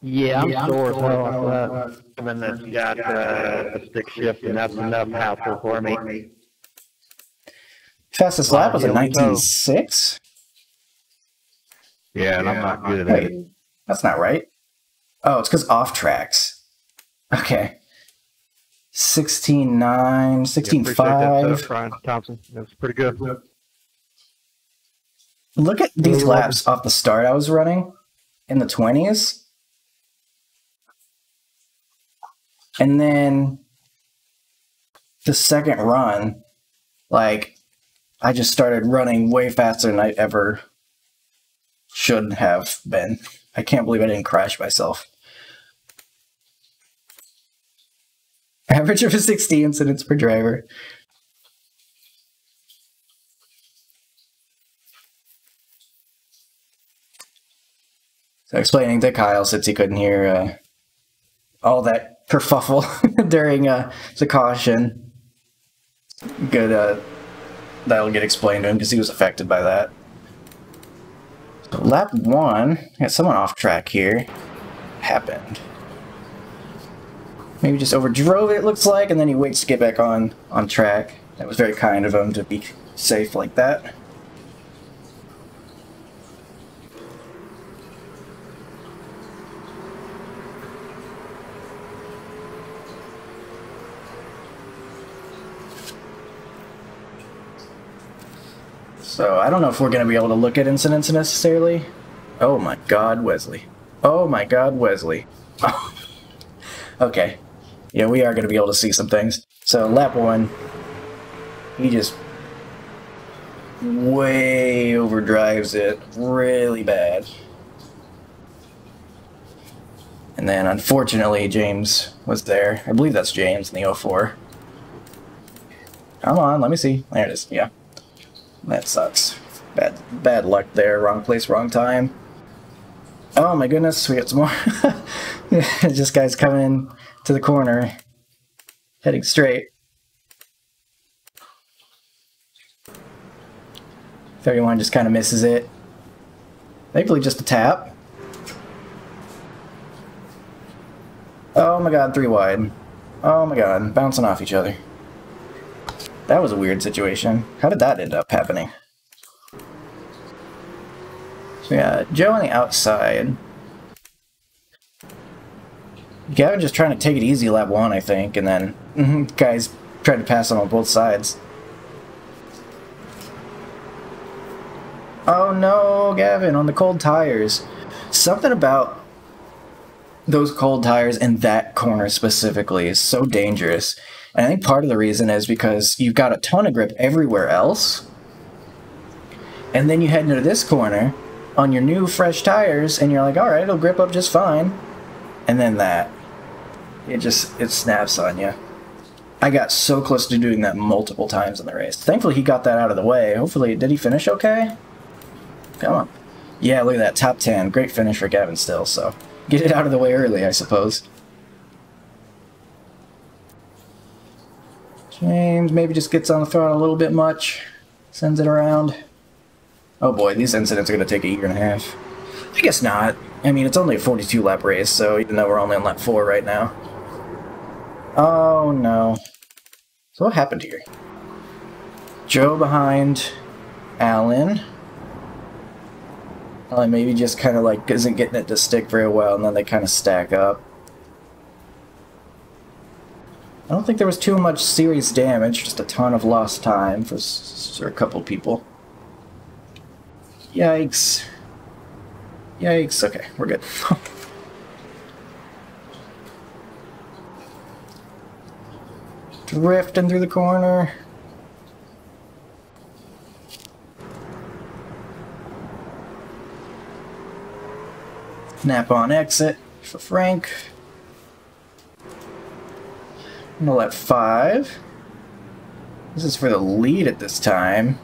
Yeah, I'm sore. I mean, that's got a 6-shift, and that's enough hassle for me. Fastest lap was a 19.6. Yeah, and I'm not good at it. That's not right. Oh, it's because off tracks. Okay. 16.9, 16.5. Ryan Thompson, that's pretty good. Look at these laps off the start I was running in the 20s. And then the second run, like, I just started running way faster than I ever should have been. I can't believe I didn't crash myself. Average of 60 incidents per driver. So explaining to Kyle, since he couldn't hear all that kerfuffle during the caution. Good, that'll get explained to him because he was affected by that. Lap 1, got someone off track here, happened. Maybe just overdrove it, looks like, and then he waits to get back on track. That was very kind of him to be safe like that. So, I don't know if we're going to be able to look at incidents necessarily. Oh my God, Wesley. Oh my God, Wesley. Okay. Yeah, we are going to be able to see some things. So, lap 1. He just way overdrives it really bad. And then, unfortunately, James was there. I believe that's James in the 04. Come on, let me see. There it is. Yeah. That sucks. Bad luck there. Wrong place, wrong time. Oh my goodness, we got some more. Just guys coming to the corner, heading straight. 31 just kind of misses it. Thankfully just a tap. Oh my god, 3 wide. Oh my god, bouncing off each other. That was a weird situation. How did that end up happening? So yeah, Joe on the outside. Gavin just trying to take it easy lap 1, I think, and then guys tried to pass him on both sides. Oh no, Gavin on the cold tires. Something about those cold tires in that corner specifically is so dangerous. And I think part of the reason is because you've got a ton of grip everywhere else. And then you head into this corner on your new fresh tires and you're like, all right, it'll grip up just fine. And then that. It snaps on you. I got so close to doing that multiple times in the race. Thankfully he got that out of the way. Hopefully, did he finish okay? Come on. Yeah, look at that, top 10. Great finish for Gavin still, so get it out of the way early, I suppose. James maybe just gets on the throttle a little bit much. Sends it around. Oh boy, these incidents are going to take a year and a half. I guess not. I mean, it's only a 42-lap race, so even though we're only on lap 4 right now. Oh no. So what happened here? Joe behind Alan. Maybe just kind of like isn't getting it to stick very well, and then they kind of stack up. I don't think there was too much serious damage, just a ton of lost time for a couple people. Yikes. Yikes. Okay, we're good. Drifting through the corner. Snap on exit for Frank. I'm gonna let 5. This is for the lead at this time.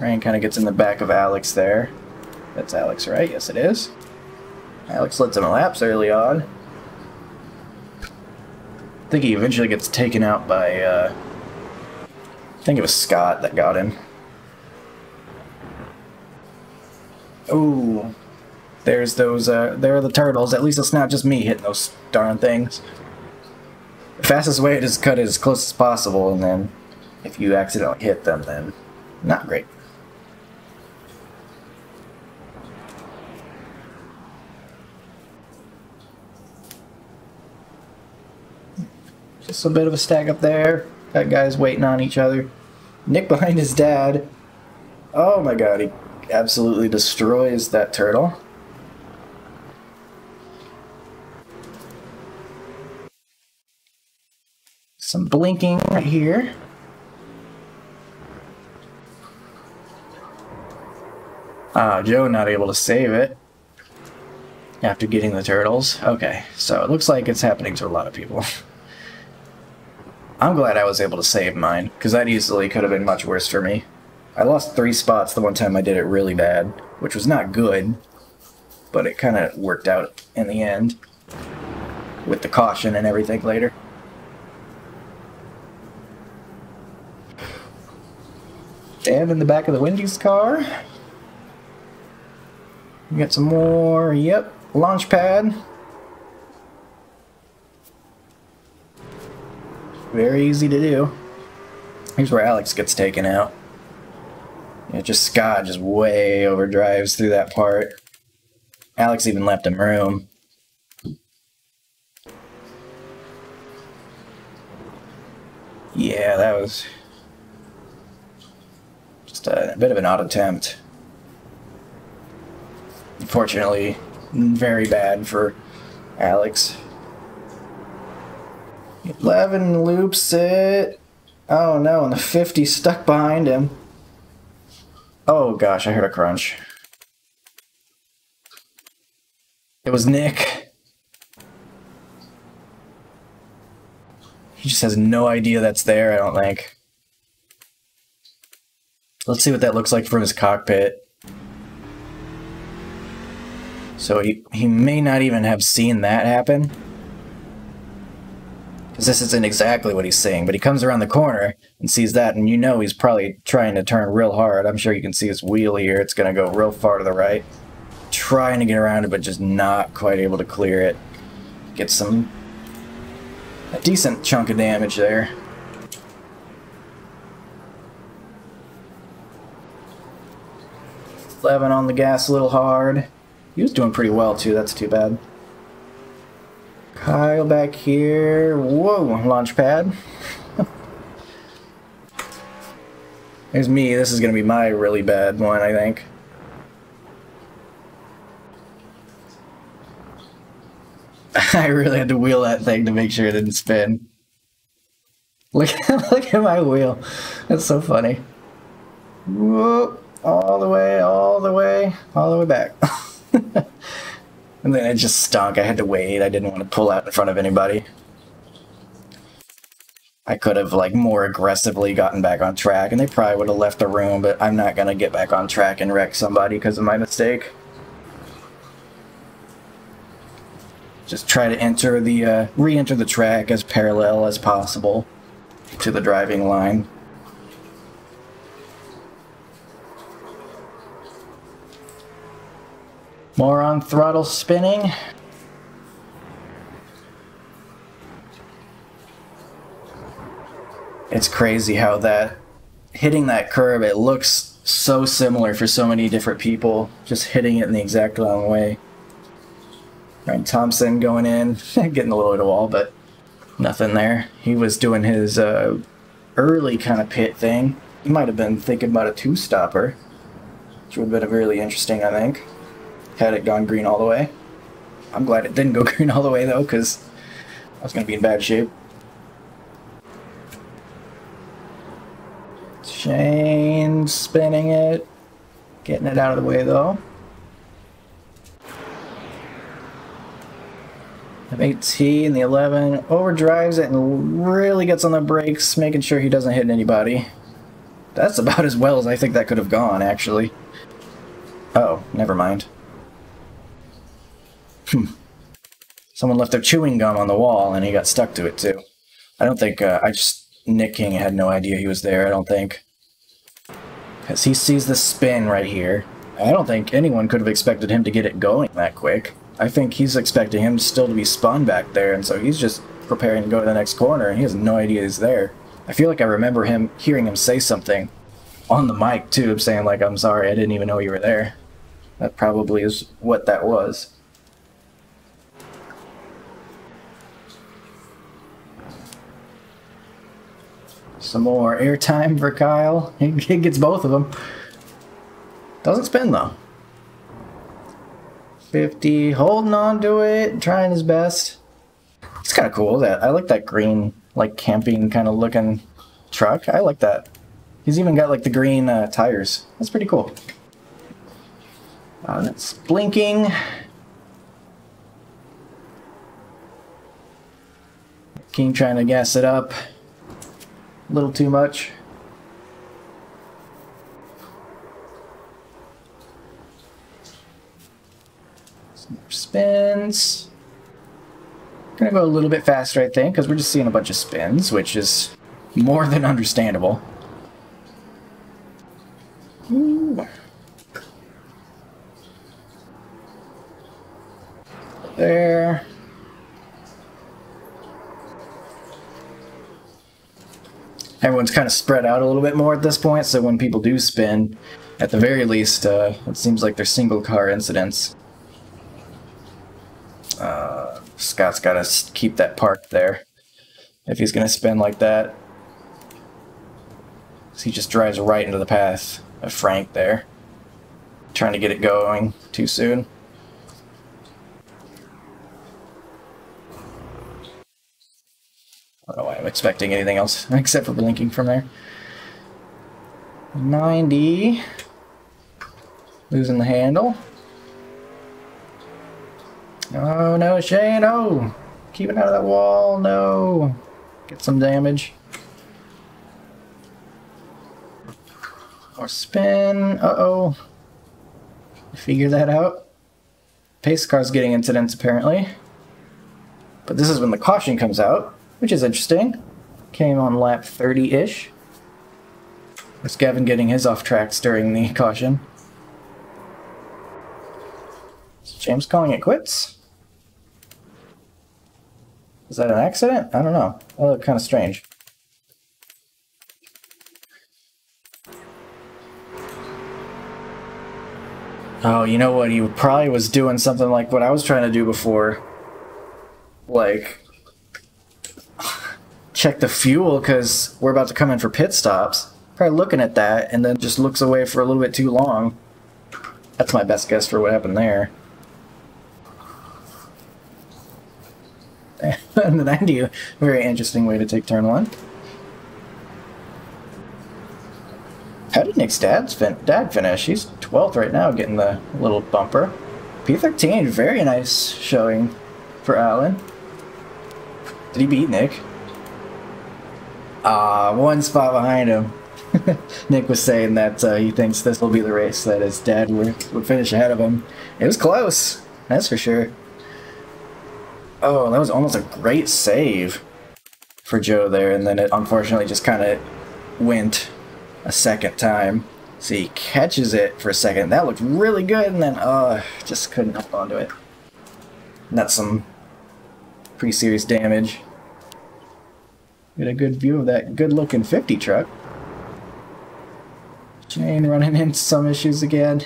Ryan kind of gets in the back of Alex there. That's Alex, right? Yes, it is. Alex led some laps early on. I think he eventually gets taken out by, I think it was Scott that got him. Ooh. There's those, there are the turtles. At least it's not just me hitting those darn things. The fastest way to just cut it as close as possible, and then if you accidentally hit them, then not great. Just a bit of a stack up there. Got guys waiting on each other. Nick behind his dad. Oh my god, he absolutely destroys that turtle. Some blinking right here. Ah, Joe not able to save it after getting the turtles. Okay, so it looks like it's happening to a lot of people. I'm glad I was able to save mine, because that easily could have been much worse for me. I lost 3 spots the one time I did it really bad, which was not good, but it kind of worked out in the end with the caution and everything later. And in the back of the Wendy's car. We got some more, yep, launch pad. Very easy to do. Here's where Alex gets taken out. Yeah, just Scott just way overdrives through that part. Alex even left him room. Yeah, that was a bit of an odd attempt. Unfortunately, very bad for Alex. 11 loops it. Oh no, and the 50 stuck behind him. Oh gosh, I heard a crunch. It was Nick. He just has no idea that's there, I don't think. Let's see what that looks like from his cockpit. So he may not even have seen that happen, because this isn't exactly what he's seeing, but he comes around the corner and sees that, and you know he's probably trying to turn real hard. I'm sure you can see his wheel here. It's going to go real far to the right. Trying to get around it, but just not quite able to clear it. Get some... a decent chunk of damage there. Levin on the gas a little hard. He was doing pretty well, too. That's too bad. Kyle back here. Whoa, launch pad. There's me. This is going to be my really bad one, I think. I really had to wheel that thing to make sure it didn't spin. Look at my wheel. That's so funny. Whoa, all the way, all the way, all the way back. And then it just stunk. I had to wait. I didn't want to pull out in front of anybody. I could have, like, more aggressively gotten back on track, and they probably would have left the room, but I'm not going to get back on track and wreck somebody because of my mistake. Just try to enter the, re-enter the track as parallel as possible to the driving line. More on throttle spinning. It's crazy how that hitting that curb, it looks so similar for so many different people, just hitting it in the exact wrong way. Ryan Thompson going in, getting a little bit of wall, but nothing there. He was doing his early kind of pit thing. He might have been thinking about a two-stopper, which would have been really interesting, I think, had it gone green all the way. I'm glad it didn't go green all the way, though, because I was going to be in bad shape. Shane spinning it, getting it out of the way, though. The AT and the 11 overdrives it and really gets on the brakes, making sure he doesn't hit anybody. That's about as well as I think that could have gone, actually. Oh, never mind. Someone left their chewing gum on the wall, and he got stuck to it, too. I don't think, Nick King had no idea he was there, I don't think. Because he sees the spin right here. I don't think anyone could have expected him to get it going that quick. I think he's expecting him still to be spun back there, and so he's just preparing to go to the next corner, and he has no idea he's there. I feel like I remember him hearing him say something on the mic, too, saying, like, I'm sorry, I didn't even know you were there. That probably is what that was. Some more airtime for Kyle. He gets both of them. Doesn't spin, though. 50, holding on to it, trying his best. It's kind of cool. That I like that green, like, camping kind of looking truck. I like that. He's even got, like, the green tires. That's pretty cool. That's blinking. King trying to gas it up. A little too much. Spins. Gonna go a little bit faster, I think, because we're just seeing a bunch of spins, which is more than understandable. Ooh. There. Everyone's kind of spread out a little bit more at this point, so when people do spin, at the very least, it seems like they're single car incidents. Scott's got to keep that parked there if he's going to spin like that. So he just drives right into the path of Frank there, trying to get it going too soon. I don't know why I'm expecting anything else except for blinking from there. 90, losing the handle. Oh, no, Shane, oh! Keep it out of that wall, no! Get some damage. More spin. Uh-oh. Figure that out. Pace car's getting incidents, apparently. But this is when the caution comes out, which is interesting. Came on lap 30-ish. That's Gavin getting his off tracks during the caution. Is James calling it quits? Is that an accident? I don't know. That looked kind of strange. Oh, you know what? He probably was doing something like what I was trying to do before. Like, check the fuel because we're about to come in for pit stops. Probably looking at that and then just looks away for a little bit too long. That's my best guess for what happened there. And the 90, very interesting way to take turn one. How did Nick's dad finish? He's 12th right now, getting the little bumper. P13, very nice showing for Allen. Did he beat Nick? Ah, one spot behind him. Nick was saying that he thinks this will be the race that his dad would finish ahead of him. It was close, that's for sure. Oh, that was almost a great save for Joe there, and then it unfortunately just kind of went a second time. So he catches it for a second. That looked really good, and then just couldn't hold onto it. And that's some pretty serious damage. Get a good view of that good-looking 50 truck. Shane running into some issues again.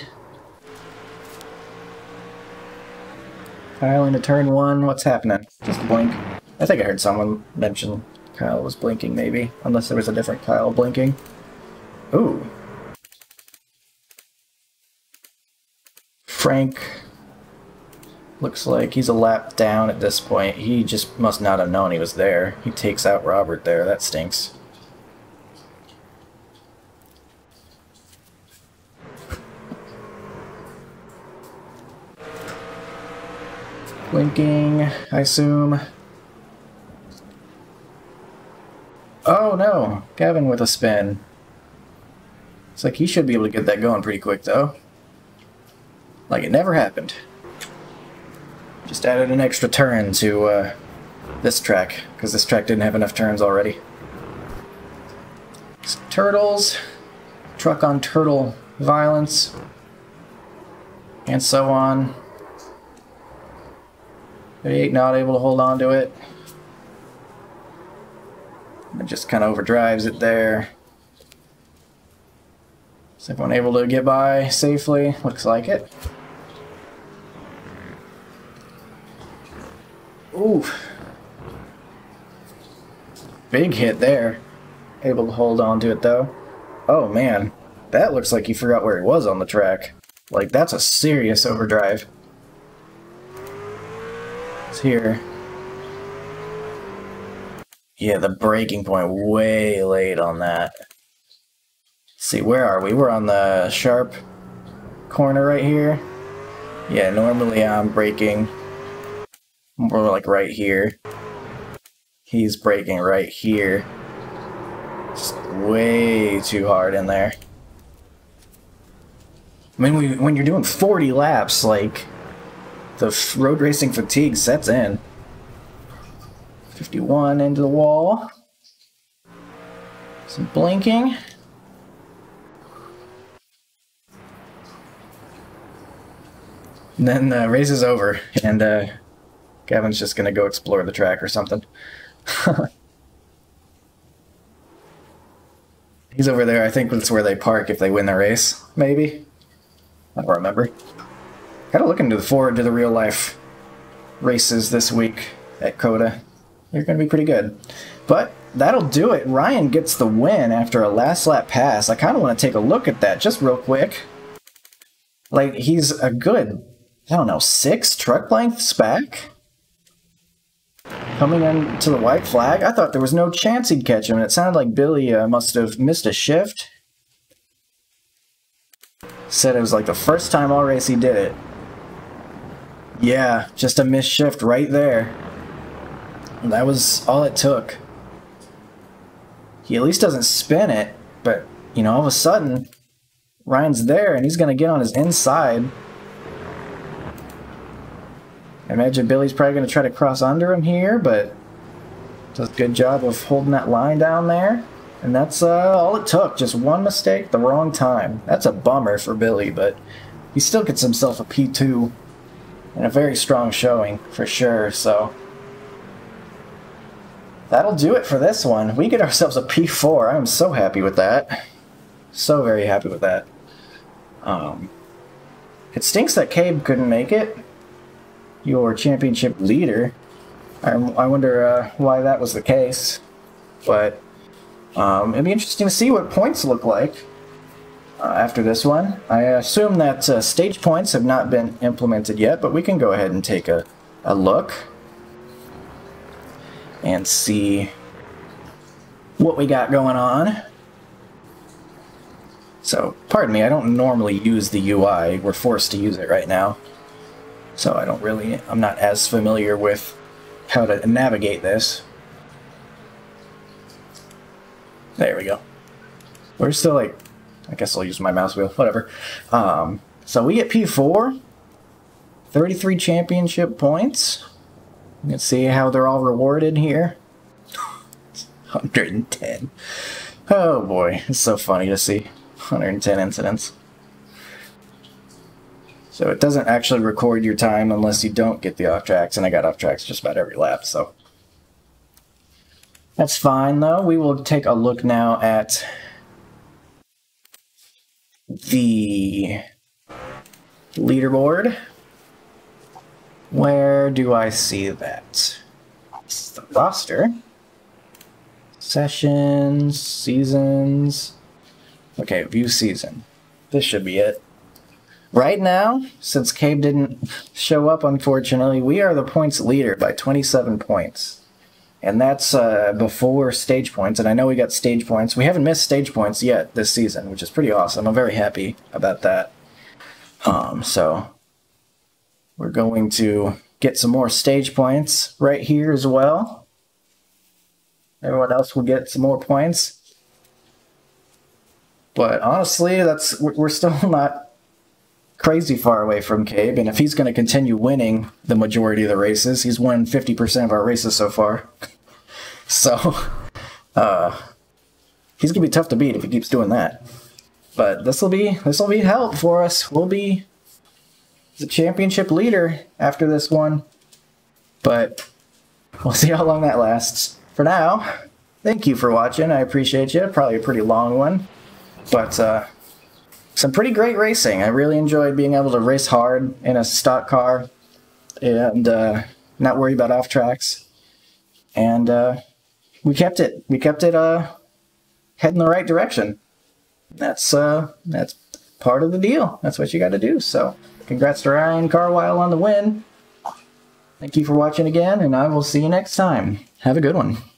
Kyle into turn one. What's happening? Just a blink. I think I heard someone mention Kyle was blinking, maybe. Unless there was a different Kyle blinking. Ooh. Frank looks like he's a lap down at this point. He just must not have known he was there. He takes out Robert there. That stinks. Blinking, I assume. Oh no! Gavin with a spin. It's like he should be able to get that going pretty quick though. Like it never happened. Just added an extra turn to this track, because this track didn't have enough turns already. It's turtles, truck on turtle violence, and so on. 38 not able to hold on to it. It just kind of overdrives it there. Is everyone able to get by safely? Looks like it. Ooh. Big hit there. Able to hold on to it though. Oh man, that looks like he forgot where he was on the track. Like that's a serious overdrive. Here. Yeah, the breaking point way late on that. Let's see, where are we? We're on the sharp corner right here. Yeah, normally I'm braking. We're like right here. He's braking right here. Just way too hard in there. I mean, when you're doing 40 laps, like... the road racing fatigue sets in. 51 into the wall. Some blinking. And then the race is over, and Gavin's just gonna go explore the track or something. He's over there, I think that's where they park if they win the race, maybe. I don't remember. Gotta look into forward to the real life races this week at COTA. They're gonna be pretty good. But that'll do it. Ryan gets the win after a last lap pass. I kinda wanna take a look at that just real quick. Like he's a good, I don't know, 6 truck lengths back? Coming in to the white flag. I thought there was no chance he'd catch him. It sounded like Billy must have missed a shift. Said it was like the first time all race he did it. Yeah, just a missed shift right there. And that was all it took. He at least doesn't spin it, but, you know, all of a sudden, Ryan's there, and he's going to get on his inside. I imagine Billy's probably going to try to cross under him here, but does a good job of holding that line down there. And that's all it took, just one mistake, the wrong time. That's a bummer for Billy, but he still gets himself a P2 and a very strong showing for sure, so that'll do it for this one. We get ourselves a P4. I'm so happy with that. So very happy with that. It stinks that Kabe couldn't make it, your championship leader. I wonder why that was the case, but it'd be interesting to see what points look like after this one. I assume that stage points have not been implemented yet, but we can go ahead and take a look and see what we got going on. So, pardon me, I don't normally use the UI. We're forced to use it right now. So I don't really, I'm not as familiar with how to navigate this. There we go. We're still like, I guess I'll use my mouse wheel, whatever. So we get P4, 33 championship points. You can see how they're all rewarded here. 110. Oh boy, it's so funny to see. 110 incidents. So it doesn't actually record your time unless you don't get the off tracks, and I got off tracks just about every lap, so. That's fine, though. We will take a look now at the leaderboard. Where do I see that? It's the roster. Sessions, seasons. Okay, view season. This should be it. Right now, since Kabe didn't show up, unfortunately, we are the points leader by 27 points. And that's before stage points, and I know we got stage points. We haven't missed stage points yet this season, which is pretty awesome. I'm very happy about that. So we're going to get some more stage points right here as well. Everyone else will get some more points. But honestly, that's we're still not crazy far away from Kabe, and if he's going to continue winning the majority of the races, he's won 50% of our races so far. So, he's going to be tough to beat if he keeps doing that. But this will be help for us. We'll be the championship leader after this one, but we'll see how long that lasts. For now, thank you for watching. I appreciate you. Probably a pretty long one, but some pretty great racing. I really enjoyed being able to race hard in a stock car and not worry about off tracks. And we kept it. We kept it heading the right direction. That's part of the deal. That's what you got to do. So congrats to Ryan Carwile on the win. Thank you for watching again, and I will see you next time. Have a good one.